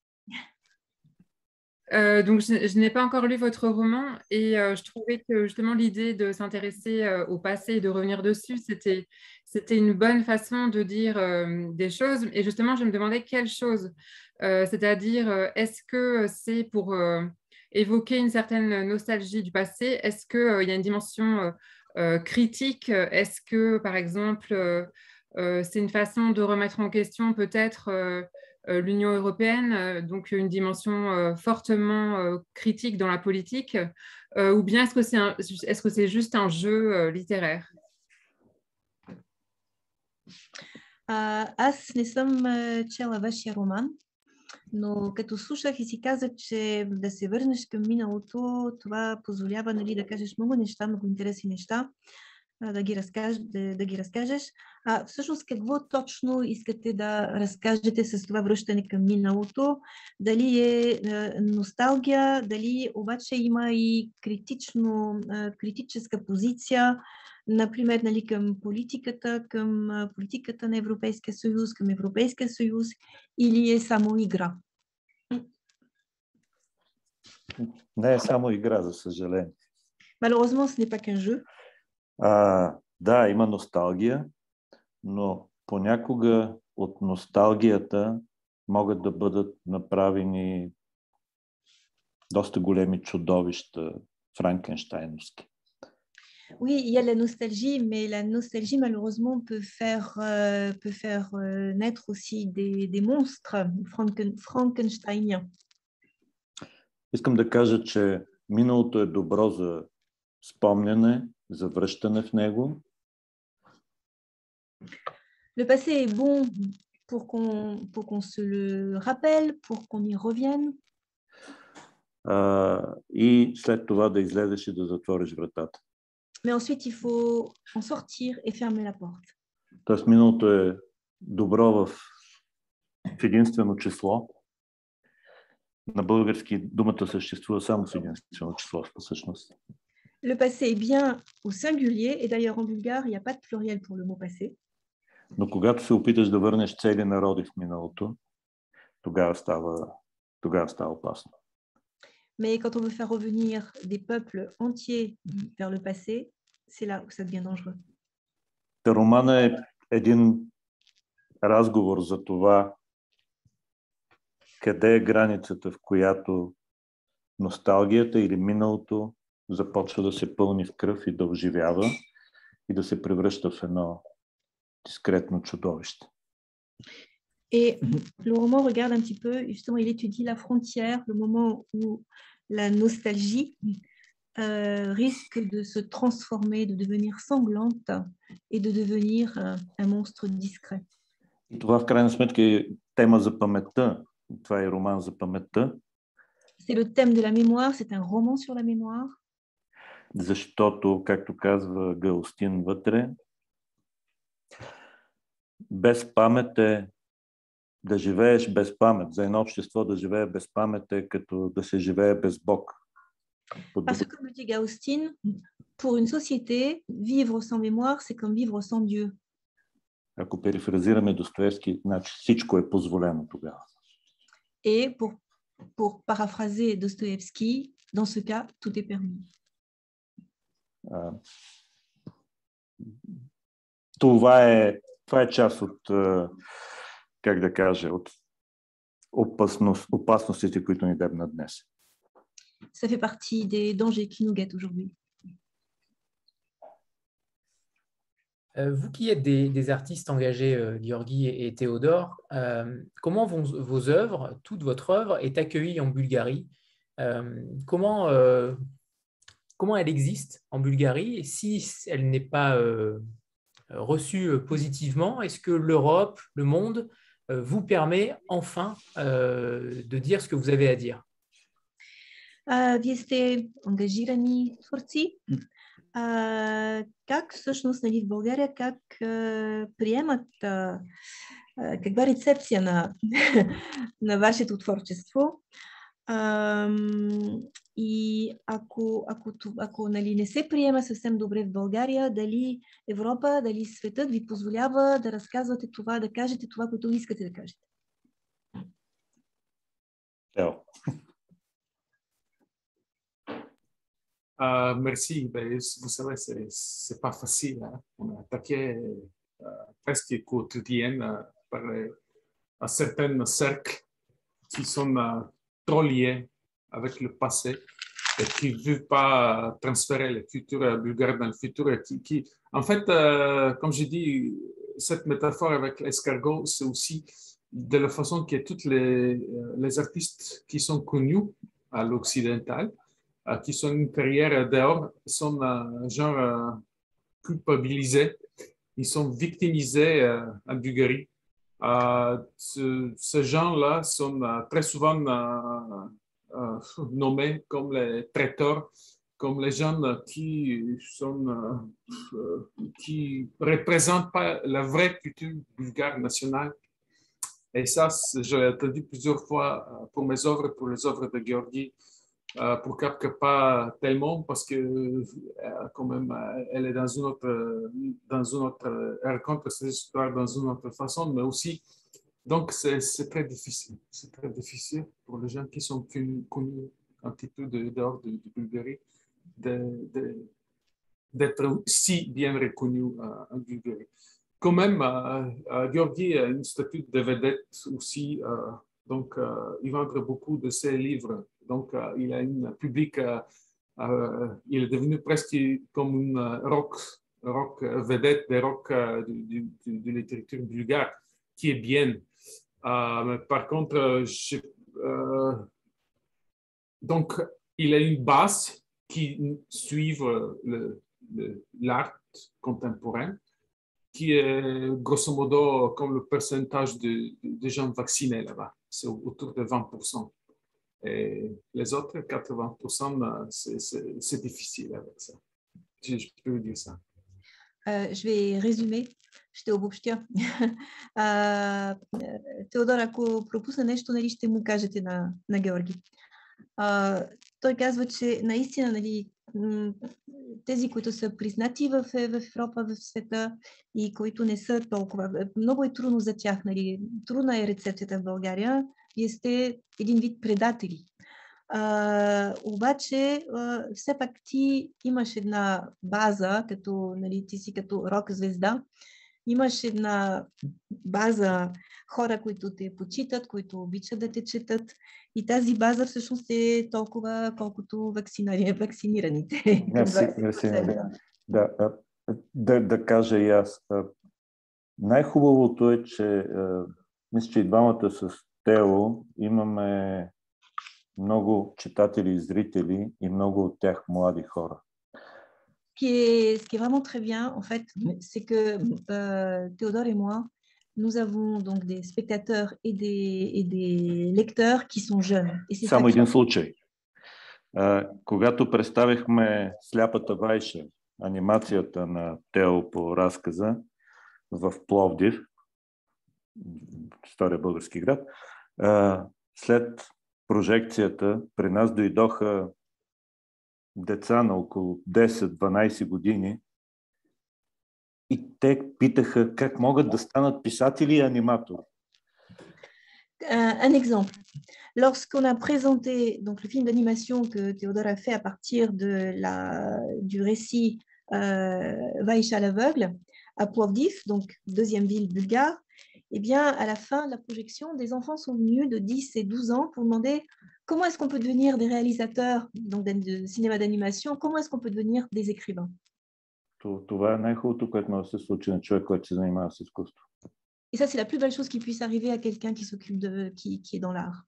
Euh, donc, je, je n'ai pas encore lu votre roman et euh, je trouvais que justement l'idée de s'intéresser euh, au passé et de revenir dessus, c'était, c'était une bonne façon de dire euh, des choses. Et justement, je me demandais quelles choses. Euh, c'est-à-dire, est-ce que c'est pour euh, évoquer une certaine nostalgie du passé? Est-ce qu'il euh, y a une dimension euh, critique? Est-ce que, par exemple, euh, euh, c'est une façon de remettre en question peut-être euh, l'Union européenne, donc une dimension fortement critique dans la politique, ou bien est-ce que c'est, un, est-ce que c'est juste un jeu littéraire? Аз не съм чела вашия роман, но като слушах и си казах, че да се върнеш към миналото, това позволява, нали, да кажеш много неща, много интересни неща, да ги разкажеш, да, да ги разкажеш. А всъщност какво точно искате да разкажете с това връщане към миналото? Дали е, е носталгия, дали обаче има и критично, е, критическа позиция, например, нали, към политиката, към политиката на Европейския съюз, към Европейския съюз, или е само игра? Не е само игра, за съжаление. Malheureusement, ce n'est pas qu'un jeu. А, да, има носталгия, но понякога от носталгията могат да бъдат направени доста големи чудовища, франкенщайновски. Oui, il y a la nostalgie, mais la nostalgie, malheureusement, peut faire, euh, peut faire euh, naître aussi des, des monstres Franken, frankensteiniens. Искам да кажа, че миналото е добро за спомняне, за връщане в него. Le passé est bon pour qu'on, pour qu'on se le rappelle, pour qu'on y revienne. Uh, и след това да излезеш и да затвориш вратата. Mais ensuite, il faut en sortir et fermer la porte. Тоест, миналото е добро в, в единствено число. На български думата съществува само в единствено число, всъщност. Le passé est bien au singulier, et d'ailleurs en bulgare, il n'y a pas de pluriel pour le mot passé. Но когато се опиташ да върнеш цели народи в миналото, тогава става, тогава става опасно. Mais quand on veut faire revenir des peuples entiers vers le passé, c'est là où ça devient dangereux. Та романа е един разговор за това, къде е границата, в която носталгията или миналото започва да се пълни в кръв и да оживява и да се превръща в едно дискретно чудовище. Et le roman regarde un petit peu, justement, il étudie la frontière, le moment où la nostalgie euh, risque de se transformer, de devenir sanglante et de devenir euh, un monstre discret. Et това, в крайна сметка, е тема за паметта. Това е роман за паметта. C'est le thème de la mémoire, c'est un roman sur la mémoire. Защото, както казва Гаустин вътре, без памет е да живееш без памет. За едно общество да живее без памет е като да се живее без Бог. Parce que, comme dit Gaustine, pour une société, vivre sans mémoire, c'est comme vivre sans Dieu. Ако перифразираме Достоевски, значи всичко е позволено тогава. Et pour, pour paraphraser Dostoevski, dans ce cas, tout est permis. А, това е, това е част от, как да кажа, от опасност, опасностите, които ни дебнат днес. Ça fait partie des dangers qui nous guettent aujourd'hui. Vous qui êtes des, des artistes engagés, euh, Georgi et, et Théodore, euh, comment vont, vos œuvres, toute votre œuvre est accueillie en Bulgarie? Euh, comment, euh, comment elle existe en Bulgarie? Et si elle n'est pas euh, reçue positivement, est-ce que l'Europe, le monde, euh, vous permet enfin euh, de dire ce que vous avez à dire? Euh, vous êtes engagés, творци. А, как всъщност, нали, в България, как а, приемат, а, каква рецепция на, на вашето творчество? А, и ако, ако, ако нали, не се приема съвсем добре в България, дали Европа, дали светът ви позволява да разказвате това, да кажете това, което искате да кажете? Ciao. Euh, merci. Ben, vous savez, ce n'est pas facile. Hein. On est attaqué euh, presque quotidienne euh, par euh, un certain cercle qui sont euh, trop liés avec le passé et qui ne veulent pas euh, transférer le futur euh, bulgare dans le futur. Et qui, qui... En fait, euh, comme j'ai dit, cette métaphore avec l'escargot, c'est aussi de la façon que tous les, les artistes qui sont connus à l'occidental, qui sont une carrière dehors, sont euh, genre euh, culpabilisés, ils sont victimisés euh, en Bulgarie. Euh, ce, ces gens-là sont euh, très souvent euh, euh, nommés comme les traiteurs, comme les gens qui sont euh, qui représentent pas la vraie culture bulgare nationale. Et ça, j'ai entendu plusieurs fois pour mes œuvres, pour les œuvres de Georgi. Euh, pour Kapka, pas tellement, parce que euh, quand même, elle est dans une autre, dans une autre, elle raconte ses histoires dans une autre façon, mais aussi, donc c'est très difficile, c'est très difficile pour les gens qui sont connus, connus un petit peu de, dehors de, de Bulgarie, d'être si bien reconnus euh, en Bulgarie. Quand même, euh, Georgi a une statue de vedette aussi, euh, donc euh, il vend beaucoup de ses livres. Donc, euh, il a une public, euh, euh, il est devenu presque comme une rock, rock vedette des rock euh, de, de, de la littérature bulgare, qui est bien. Euh, mais par contre, je, euh, donc, il a une base qui suit l'art contemporain, qui est grosso modo comme le pourcentage de, de gens vaccinés là-bas, c'est autour de vingt pour cent. Et les autres quatre-vingts pour cent, c'est difficile avec ça. Je, je peux dire ça. Euh, je vais résumer. Ще обобщя. А, Теодор, ако пропусна нещо, нали, ще му кажете на, на Георги. А, той казва, че наистина, нали, тези, които са признати в, в Европа, в света и които не са толкова. Много е трудно за тях. Нали. Трудна е рецепцията в България. Вие сте един вид предатели. А, обаче, а, все пак ти имаш една база, като, нали, ти си като рок-звезда, имаш една база хора, които те почитат, които обичат да те четат и тази база всъщност е толкова, колкото вакцинираните. Да, да, да кажа и аз. Най-хубавото е, че мисля, че и двамата с Тео имаме много читатели и зрители и много от тях млади хора. Ce qui, est, ce qui est vraiment très bien, en fait, c'est que euh, Théodore et moi, nous avons donc des spectateurs et des, et des lecteurs qui sont jeunes. Et c'est Само един случай. Uh, когато представихме Сляпата Вайша, анимацията на Тео по разказа в Пловдив, стария български град, uh, след прожекцията при нас дойдоха деца на около десет-дванайсет години и те питаха как могат да станат писатели и аниматори. Un exemple. Lorsqu'on a présenté donc le film d'animation que Théodore a fait à partir de la du récit euh Vaïcha l'aveugle à Plovdiv, donc deuxième ville bulgare, eh bien à la fin de la projection, des enfants sont venus de dix et douze ans pour demander comment est-ce qu'on peut devenir des réalisateurs donc de cinéma d'animation? Comment est-ce qu'on peut devenir des écrivains? Et ça, c'est la plus belle chose qui puisse arriver à quelqu'un qui s'occupe de qui, qui est dans l'art.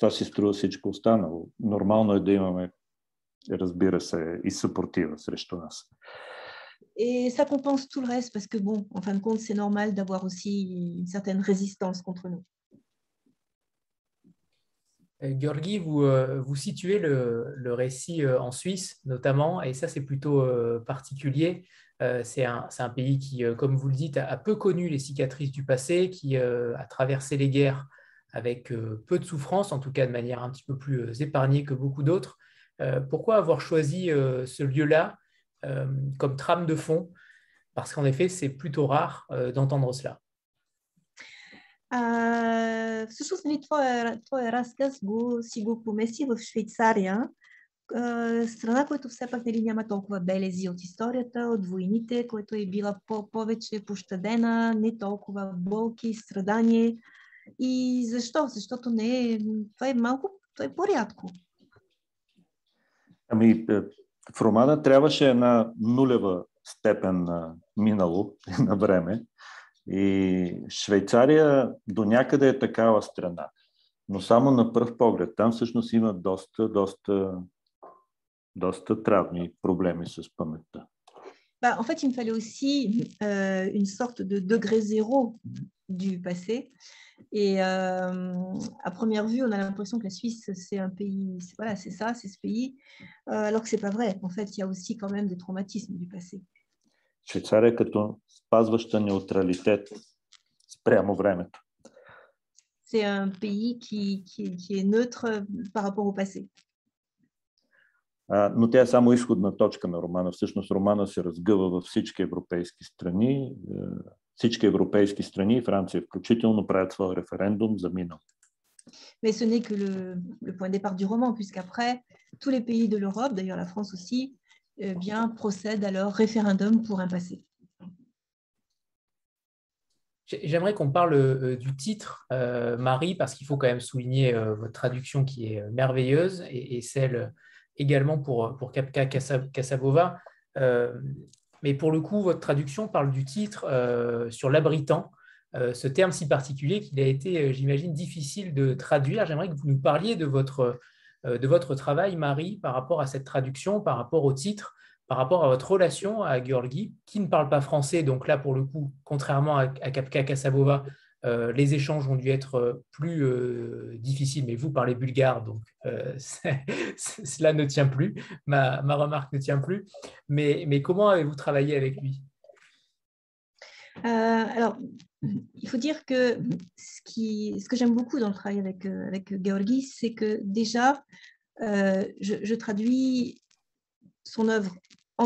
Ça, c'est tout ce qui est останало. Нормално е да имаме, разбира се, и съпротива срещу нас. Et ça compense tout le reste parce que bon, en fin de compte, c'est normal d'avoir aussi une certaine résistance contre nous. Georgi, vous, vous situez le, le récit en Suisse notamment, et ça c'est plutôt particulier. C'est un, c'est un pays qui, comme vous le dites, a peu connu les cicatrices du passé, qui a traversé les guerres avec peu de souffrance, en tout cas de manière un petit peu plus épargnée que beaucoup d'autres. Pourquoi avoir choisi ce lieu-là comme trame de fond? Parce qu'en effet, c'est plutôt rare d'entendre cela. Слушали твоя твоя разказ го си го помеси в Швейцария, страна, която все пак нали няма толкова белези от историята, от войните, която е била повече пощадена, не толкова болки, страдания. И защо? Защото не е, това е малко, това е по-рядко. Ами в романа трябваше една нулева степен на минало на време. И Швейцария до някъде е такава страна, но само на пръв поглед. Там всъщност има доста, доста, доста травми проблеми с паметта. Bah, en fait, il me fallait aussi euh, une sorte de degré zéro du passé. Et euh, à première vue, on a l'impression que la Suisse, c'est un pays, c'est, voilà, c'est ça, c'est ce pays, euh, alors que c'est pas vrai. En fait, il y a aussi quand même des traumatismes du passé. Швейцария като спазваща неутралитет спрямо времето. C'est un pays qui, qui, qui est neutre par rapport au passé. Но тя е само изходна точка на романа. Всъщност романа се разгъва във всички европейски страни. Всички европейски страни, Франция включително, правят своя референдум за минало. Mais ce n'est que le, le point de départ du roman, puisqu'après, tous les pays de l'Europe, d'ailleurs la France aussi, eh bien, procèdent à leur référendum pour un passé. J'aimerais qu'on parle euh, du titre, euh, Marie, parce qu'il faut quand même souligner euh, votre traduction qui est merveilleuse, et, et celle également pour, pour Kapka Kassabova. Euh, mais pour le coup, votre traduction parle du titre euh, sur l'abritant, euh, ce terme si particulier qu'il a été, j'imagine, difficile de traduire. J'aimerais que vous nous parliez de votre... de votre travail, Marie, par rapport à cette traduction, par rapport au titre, par rapport à votre relation à Georgi, qui ne parle pas français. Donc là, pour le coup, contrairement à Kapka Kassabova, euh, les échanges ont dû être plus euh, difficiles, mais vous parlez bulgare, donc euh, cela ne tient plus, ma, ma remarque ne tient plus. Mais, mais comment avez-vous travaillé avec lui ? euh, Alors, il faut dire que ce, qui, ce que j'aime beaucoup dans le travail avec, avec Georgi, c'est que déjà, euh, je, je traduis son œuvre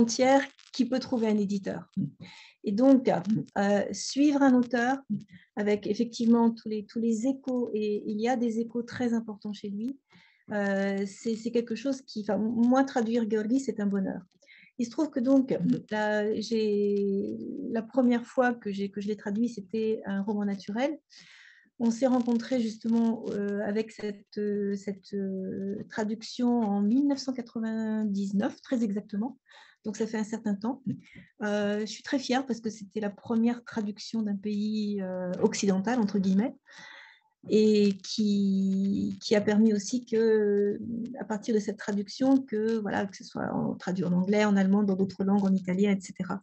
entière qui peut trouver un éditeur. Et donc, euh, suivre un auteur avec effectivement tous les, tous les échos, et il y a des échos très importants chez lui, euh, c'est, c'est quelque chose qui, enfin, moi, traduire Georgi, c'est un bonheur. Il se trouve que donc, la, j'ai, la première fois que, j'ai, que je l'ai traduit, c'était un roman naturel. On s'est rencontrés justement euh, avec cette, cette euh, traduction en mille neuf cent quatre-vingt-dix-neuf, très exactement. Donc, ça fait un certain temps. Euh, je suis très fière parce que c'était la première traduction d'un pays euh, occidental, entre guillemets, et qui, qui a permis aussi que, à partir de cette traduction, que, voilà, que ce soit en, traduit en anglais, en allemand, dans d'autres langues, en italien, et cetera.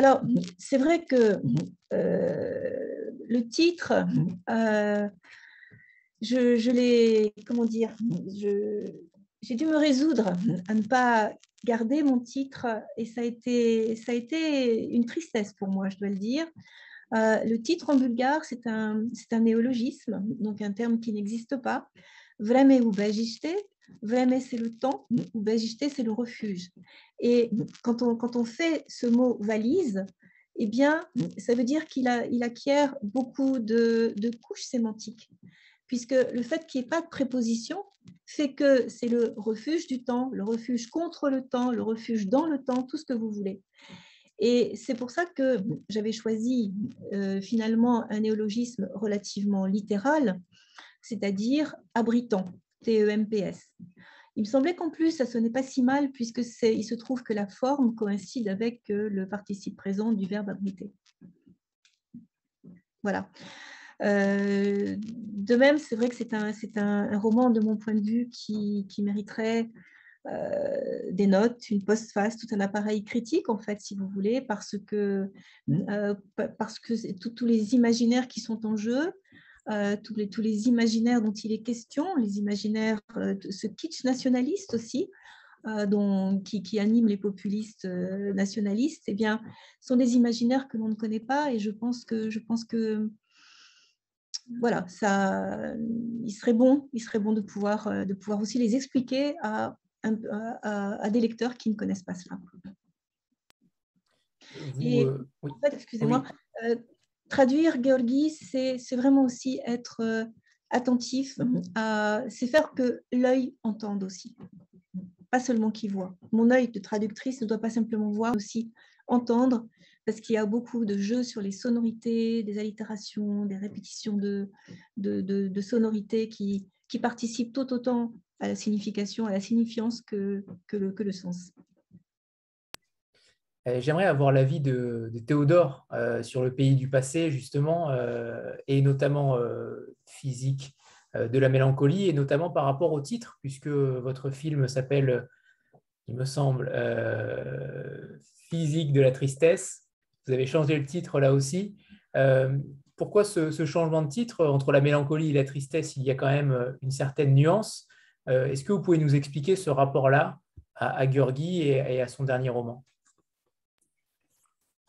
Alors, c'est vrai que euh, le titre, euh, je, je l'ai, comment dire, je, j'ai dû me résoudre à ne pas garder mon titre, et ça a été, ça a été une tristesse pour moi, je dois le dire. Euh, le titre en bulgare, c'est un, c'est un néologisme, donc un terme qui n'existe pas. Vreme ubejiste, vreme c'est le temps, ubejiste c'est le refuge. Et quand on, quand on fait ce mot valise, eh bien, ça veut dire qu'il a, il acquiert beaucoup de, de couches sémantiques, puisque le fait qu'il n'y ait pas de préposition fait que c'est le refuge du temps, le refuge contre le temps, le refuge dans le temps, tout ce que vous voulez. Et c'est pour ça que j'avais choisi euh, finalement un néologisme relativement littéral, c'est-à-dire abritant, T E M P S. Il me semblait qu'en plus, ça sonnait pas si mal, puisque c'est, il se trouve que la forme coïncide avec euh, le participe présent du verbe abriter. Voilà. Euh, de même, c'est vrai que c'est un, c'est un, un roman, de mon point de vue, qui, qui mériterait... Euh, des notes, une postface, tout un appareil critique, en fait, si vous voulez, parce que, euh, parce que tous les imaginaires qui sont en jeu, euh, tous, les, tous les imaginaires dont il est question, les imaginaires, euh, ce kitsch nationaliste aussi, euh, dont, qui, qui anime les populistes euh, nationalistes, eh bien, sont des imaginaires que l'on ne connaît pas, et je pense que, je pense que voilà, ça, il serait bon, il serait bon de pouvoir, de pouvoir aussi les expliquer à À, à des lecteurs qui ne connaissent pas cela. Vous, et, euh, oui. en fait, excusez-moi, oui. euh, traduire Georgi, c'est vraiment aussi être euh, attentif, c'est faire que l'œil entende aussi, pas seulement qu'il voit. Mon œil de traductrice ne doit pas simplement voir, mais aussi entendre, parce qu'il y a beaucoup de jeux sur les sonorités, des allitérations, des répétitions de, de, de, de sonorités qui, qui participent tout autant à la signification, à la signifiance que, que, le, que le sens. J'aimerais avoir l'avis de, de Théodore euh, sur Le pays du passé, justement, euh, et notamment euh, Physique euh, de la mélancolie, et notamment par rapport au titre, puisque votre film s'appelle, il me semble, euh, Physique de la tristesse. Vous avez changé le titre là aussi. Euh, pourquoi ce, ce changement de titre? Entre la mélancolie et la tristesse, il y a quand même une certaine nuance. Euh, Est-ce que vous pouvez nous expliquer ce rapport-là à, à Georgi et, et à son dernier roman?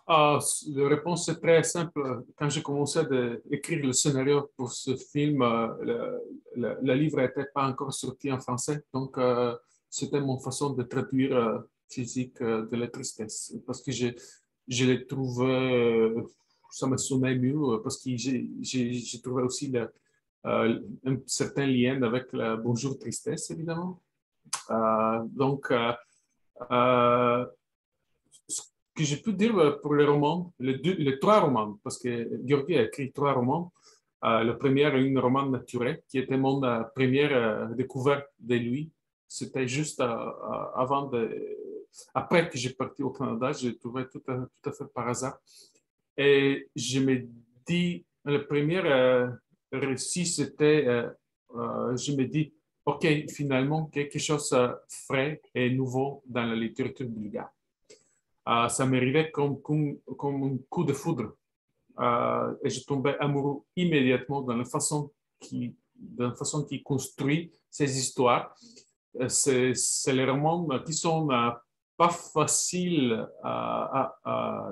Ah, la réponse est très simple. Quand j'ai commencé à écrire le scénario pour ce film, le, le, le livre n'était pas encore sorti en français, donc euh, c'était mon façon de traduire euh, Physique euh, de la tristesse, parce que je, je l'ai trouvé, euh, ça me sonnait mieux, parce que j'ai trouvé aussi le, euh, un certain lien avec la Bonjour Tristesse, évidemment. Euh, donc, euh, euh, que je peux dire pour les romans, les, deux, les trois romans, parce que Georgi a écrit trois romans. Euh, le premier est une romane naturelle, qui était mon euh, première euh, découverte de lui. C'était juste euh, avant de, après que j'ai parti au Canada, je l'ai trouvé tout à, tout à fait par hasard. Et je me dis, le premier euh, récit, c'était, euh, euh, je me dis, OK, finalement, quelque chose de euh, frais et nouveau dans la littérature bulgare. Uh, ça m'arrivait comme, comme, comme un coup de foudre. Uh, et je tombais amoureux immédiatement dans la façon qui, dans la façon qui construit ces histoires. Uh, c'est les romans qui ne sont uh, pas faciles à, à, à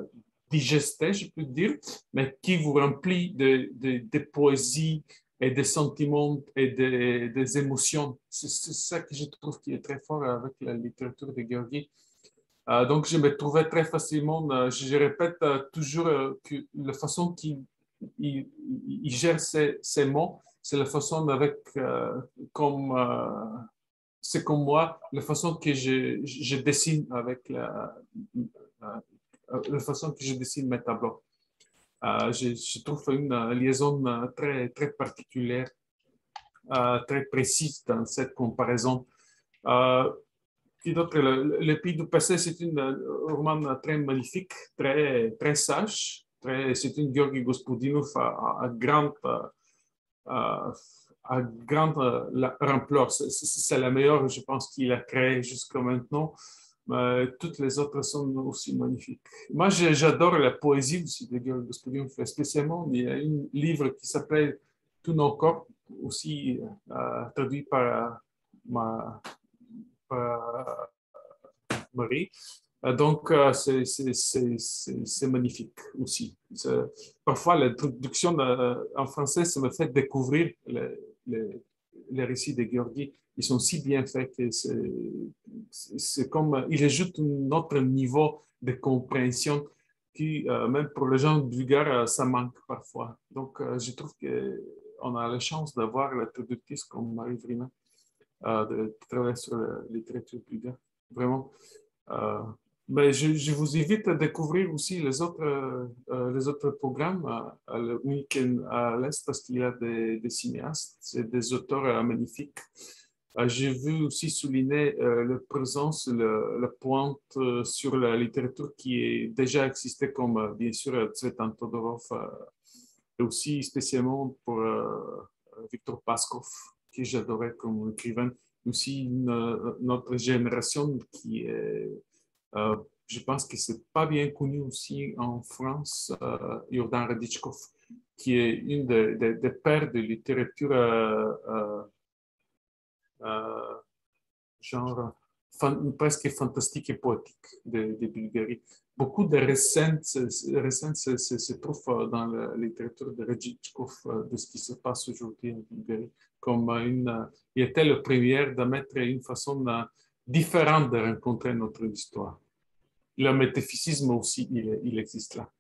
digester, je peux dire, mais qui vous remplissent de, de, de poésie et de sentiments et de, des émotions. C'est ça que je trouve qui est très fort avec la littérature de Georgi. Euh, donc, je me trouvais très facilement, euh, je, je répète euh, toujours euh, que la façon qu'il il, il gère ses, ses mots, c'est la façon avec, euh, comme, euh, c'est comme moi, la façon que je, je dessine avec la, euh, la façon que je dessine mes tableaux. Euh, je, je trouve une euh, liaison euh, très, très particulière, euh, très précise dans cette comparaison. Euh, Le, le pays du passé, c'est un roman très magnifique, très, très sage. C'est un Georgi Gospodinov à, à grande, à, à grande la, ampleur. C'est la meilleure, je pense, qu'il a créée jusqu'à maintenant. Mais toutes les autres sont aussi magnifiques. Moi, j'adore la poésie aussi de Georgi Gospodinov, spécialement. Il y a un livre qui s'appelle Tout nos corps, aussi euh, traduit par ma. Marie. Donc, c'est magnifique aussi. Parfois, la traduction en français, ça me fait découvrir les, les, les récits de Georgi. Ils sont si bien faits que c'est comme... Il ajoute un autre niveau de compréhension qui, même pour les gens bulgares, ça manque parfois. Donc, je trouve qu'on a la chance d'avoir la traductrice comme Marie Vrina. Euh, de travailler sur la littérature bulgare, vraiment. Euh, mais je, je vous invite à découvrir aussi les autres, euh, les autres programmes, euh, le Week-end à l'Est, parce qu'il y a des, des cinéastes, des auteurs euh, magnifiques. Euh, J'ai vu aussi souligner euh, la présence, le, la pointe euh, sur la littérature qui est déjà existée, comme euh, bien sûr Tsvetan Todorov, euh, et aussi spécialement pour euh, Victor Paskov, que j'adorais comme écrivain, aussi une, notre génération qui est, euh, je pense que c'est pas bien connu aussi en France, euh, Jordan Radichkov, qui est une des de, de pères de littérature euh, euh, euh, genre fan, presque fantastique et poétique de, de Bulgarie. Beaucoup de récentes se, se, se trouvent dans la littérature de Radichkov, de ce qui se passe aujourd'hui en Bulgarie. Comme une, il était le premier de mettre une façon différente de rencontrer notre histoire. Le métaphysisme aussi, il, il existe là.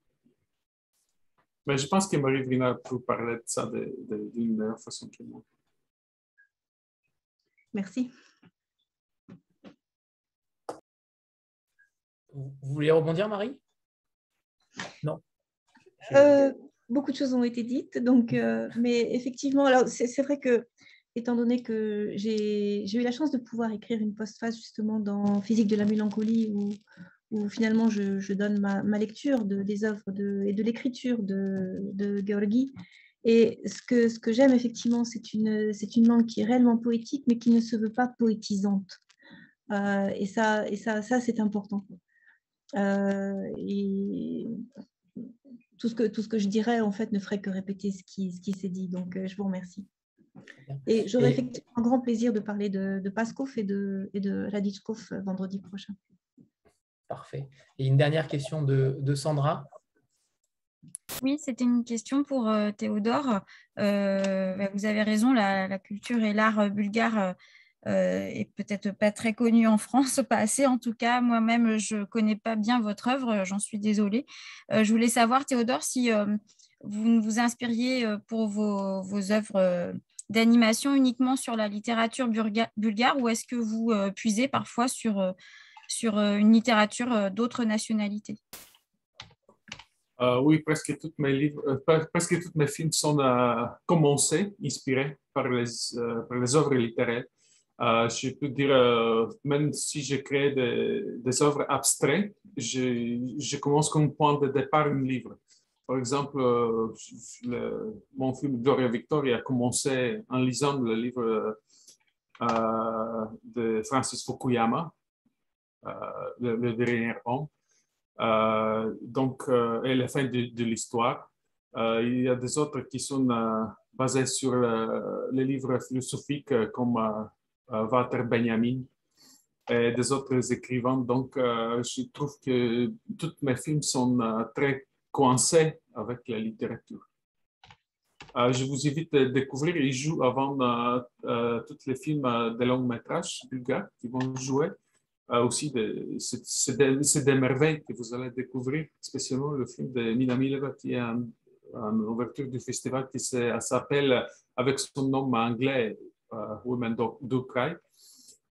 Mais je pense que Marie Vrina vous parlait de ça d'une de, de, de meilleure façon que moi. Merci. Vous voulez rebondir, Marie? Non. Euh, beaucoup de choses ont été dites, donc, euh, mais effectivement, alors c'est vrai que, étant donné que j'ai eu la chance de pouvoir écrire une postface justement dans Physique de la Mélancolie, où, où finalement je, je donne ma, ma lecture de, des œuvres de, et de l'écriture de, de Georgi. Et ce que, ce que j'aime effectivement, c'est une, c'est une langue qui est réellement poétique, mais qui ne se veut pas poétisante. Euh, et ça, et ça, ça c'est important. Euh, et tout ce que tout ce que je dirais en fait ne ferait que répéter ce qui ce qui s'est dit, donc je vous remercie et j'aurai et... effectivement un grand plaisir de parler de, de Paskov et de et de Radichkov vendredi prochain. Parfait. Et une dernière question de, de Sandra. Oui, c'était une question pour euh, Théodore. Euh, bah, vous avez raison, la, la culture et l'art bulgare euh, Euh, et peut-être pas très connu en France, pas assez en tout cas. Moi-même, je ne connais pas bien votre œuvre, j'en suis désolée. Euh, je voulais savoir, Théodore, si euh, vous vous inspiriez euh, pour vos, vos œuvres euh, d'animation uniquement sur la littérature bulga bulgare, ou est-ce que vous euh, puisez parfois sur, euh, sur euh, une littérature euh, d'autres nationalités? Euh, oui, presque toutes mes livres, euh, presque toutes mes films sont euh, commencés, inspirés par les, euh, par les œuvres littéraires. Euh, je peux dire, euh, même si je crée des, des œuvres abstraites, je, je commence comme point de départ un livre. Par exemple, euh, le, mon film Gloria Victoria a commencé en lisant le livre euh, de Francis Fukuyama, euh, le, le dernier homme, euh, donc, euh, et la fin de, de l'histoire. Euh, il y a des autres qui sont euh, basés sur euh, les livres philosophiques euh, comme euh, Walter Benjamin et des autres écrivains. Donc, euh, je trouve que tous mes films sont euh, très coincés avec la littérature. Euh, je vous invite à découvrir, ils jouent avant euh, euh, tous les films euh, de long métrage bulgares qui vont jouer. Euh, aussi, c'est des, des merveilles que vous allez découvrir, spécialement le film de Nina Mileva qui est en, en ouverture du festival, qui s'appelle, avec son nom anglais, Uh, Women Do Cry,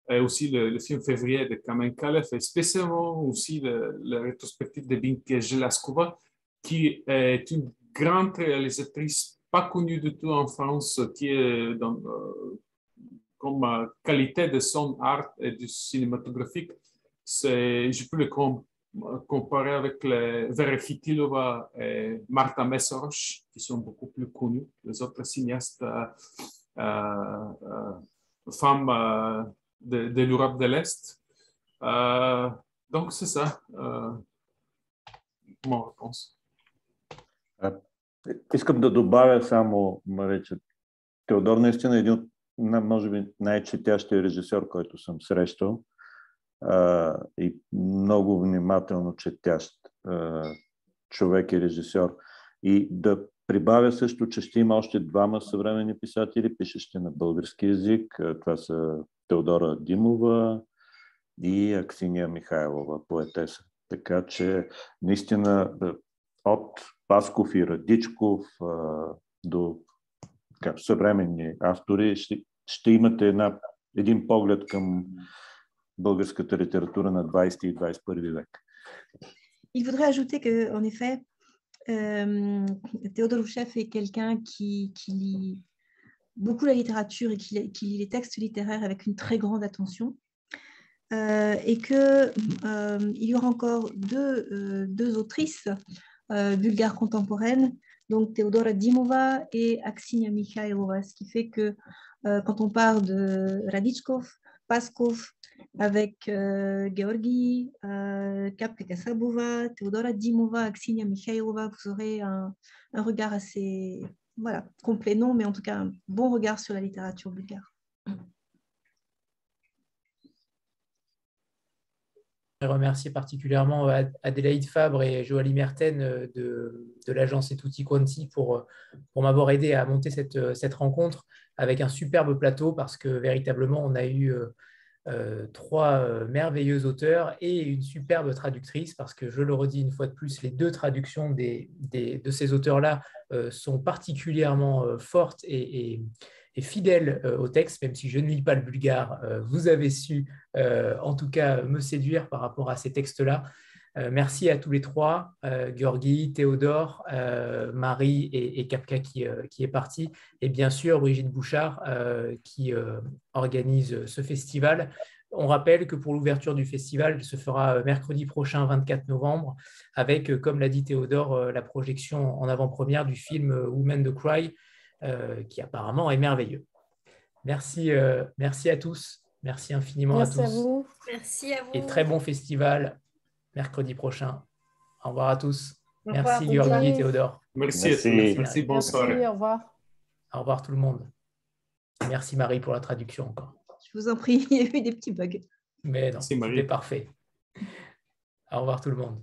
et aussi le, le film Février de Kamen Kalev, et spécialement aussi la rétrospective de Binka Jeliazkova, qui est une grande réalisatrice, pas connue du tout en France, qui est dans, euh, comme euh, qualité de son art et du cinématographique, je peux le com comparer avec les Vera Mikhailova et Marta Mesorosh, qui sont beaucoup plus connues, les autres cinéastes. Euh, Euh, euh, femmes euh, de, de l'Europe de l'Est. Euh, donc, c'est ça, euh, mon réponse. Искам да добавя само, рече, Теодор наистина е един от, може би, най-четящия режисьор, който съм срещал uh, и много внимателно четящ uh, човек и режисьор. И да прибавя също, че ще има още двама съвременни писатели, пишещи на български език. Това са Теодора Димова и Аксиния Михайлова, поетеса. Така че наистина от Пасков и Радичков до как, съвременни автори ще, ще имате една, един поглед към българската литература на двадесети и двадесет и първи век. Il faudrait ajouter que, en effet, Euh, Théodore Ushev est quelqu'un qui, qui lit beaucoup la littérature et qui, qui lit les textes littéraires avec une très grande attention, euh, et qu'il euh, y aura encore deux, euh, deux autrices euh, bulgares contemporaines, donc Theodora Dimova et Aksinia Mikhailova, ce qui fait que euh, quand on parle de Radichkov, Paskov, avec euh, Georgi, euh, Kapka Kassabova, Théodora Dimova, Aksinia Mikhailova, vous aurez un, un regard assez, voilà, complet non, mais en tout cas un bon regard sur la littérature bulgare. Je remercie particulièrement Adelaide Fabre et Joali Merten de, de l'agence Etuti Quanti pour, pour m'avoir aidé à monter cette, cette rencontre avec un superbe plateau, parce que véritablement on a eu euh, trois euh, merveilleux auteurs et une superbe traductrice, parce que je le redis une fois de plus, les deux traductions des, des, de ces auteurs-là euh, sont particulièrement euh, fortes et, et et fidèle au texte, même si je ne lis pas le bulgare, vous avez su en tout cas me séduire par rapport à ces textes-là. Merci à tous les trois, Georgi, Théodore, Marie et Kapka qui est parti, et bien sûr Brigitte Bouchard qui organise ce festival. On rappelle que pour l'ouverture du festival, se fera mercredi prochain, vingt-quatre novembre, avec, comme l'a dit Théodore, la projection en avant-première du film Women to Cry, Euh, qui apparemment est merveilleux. Merci, euh, merci à tous. Merci infiniment merci à tous. À vous. Merci à vous. Et très bon festival mercredi prochain. Au revoir à tous. Revoir, merci Georgi et Théodore. Merci. Merci. Merci, merci bonsoir. Merci, au revoir. Au revoir tout le monde. Merci Marie pour la traduction encore. Je vous en prie, il y a eu des petits bugs. Mais non, c'était parfait. Au revoir tout le monde.